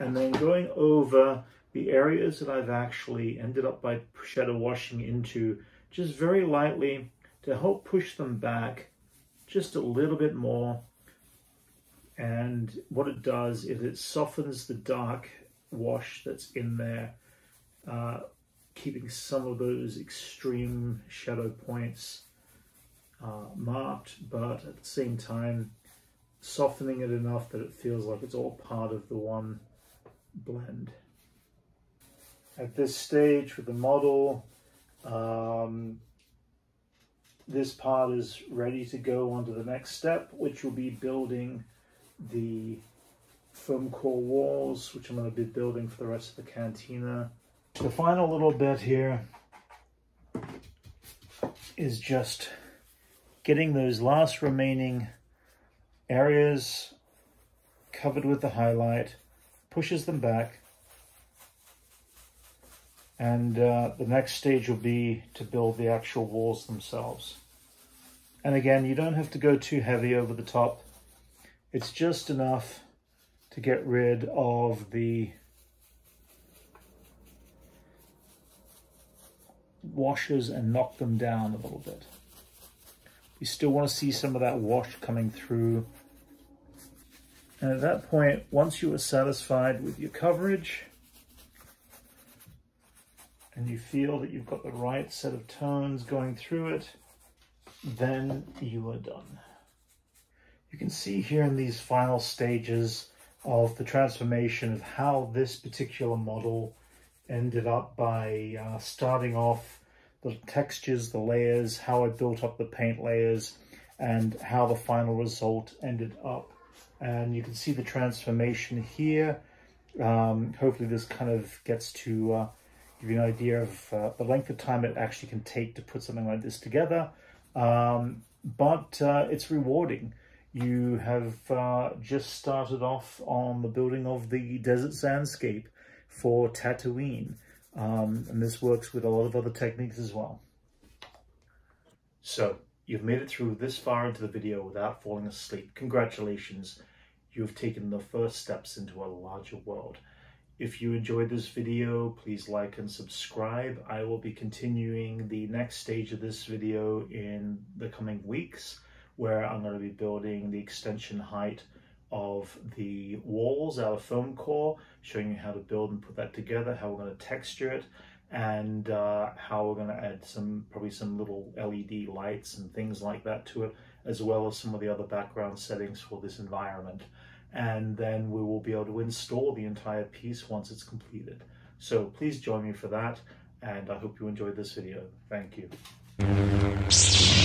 and then going over the areas that I've actually ended up by shadow washing into, just very lightly to help push them back just a little bit more. And what it does is it softens the dark wash that's in there, uh, keeping some of those extreme shadow points uh, marked, but at the same time softening it enough that it feels like it's all part of the one blend. At this stage with the model, um, this part is ready to go on to the next step, which will be building the foam core walls, which I'm going to be building for the rest of the cantina. The final little bit here is just getting those last remaining areas covered with the highlight, pushes them back, and uh, the next stage will be to build the actual walls themselves. And again, you don't have to go too heavy over the top. It's just enough to get rid of the washes and knock them down a little bit. We still want to see some of that wash coming through. And at that point, once you are satisfied with your coverage and you feel that you've got the right set of tones going through it, then you are done. You can see here in these final stages of the transformation of how this particular model ended up by uh, starting off the textures, the layers, how I built up the paint layers, and how the final result ended up. And you can see the transformation here. Um, hopefully this kind of gets to uh, give you an idea of uh, the length of time it actually can take to put something like this together. Um, but uh, it's rewarding. You have uh, just started off on the building of the desert sandscape for Tatooine. Um, and this works with a lot of other techniques as well. So you've made it through this far into the video without falling asleep. Congratulations, you've taken the first steps into a larger world. If you enjoyed this video, please like and subscribe. I will be continuing the next stage of this video in the coming weeks, where I'm going to be building the extension height of the walls out of foam core, showing you how to build and put that together, how we're going to texture it, and uh, how we're going to add some, probably some little L E D lights and things like that to it, as well as some of the other background settings for this environment. And then we will be able to install the entire piece once it's completed. So please join me for that, and I hope you enjoyed this video. Thank you.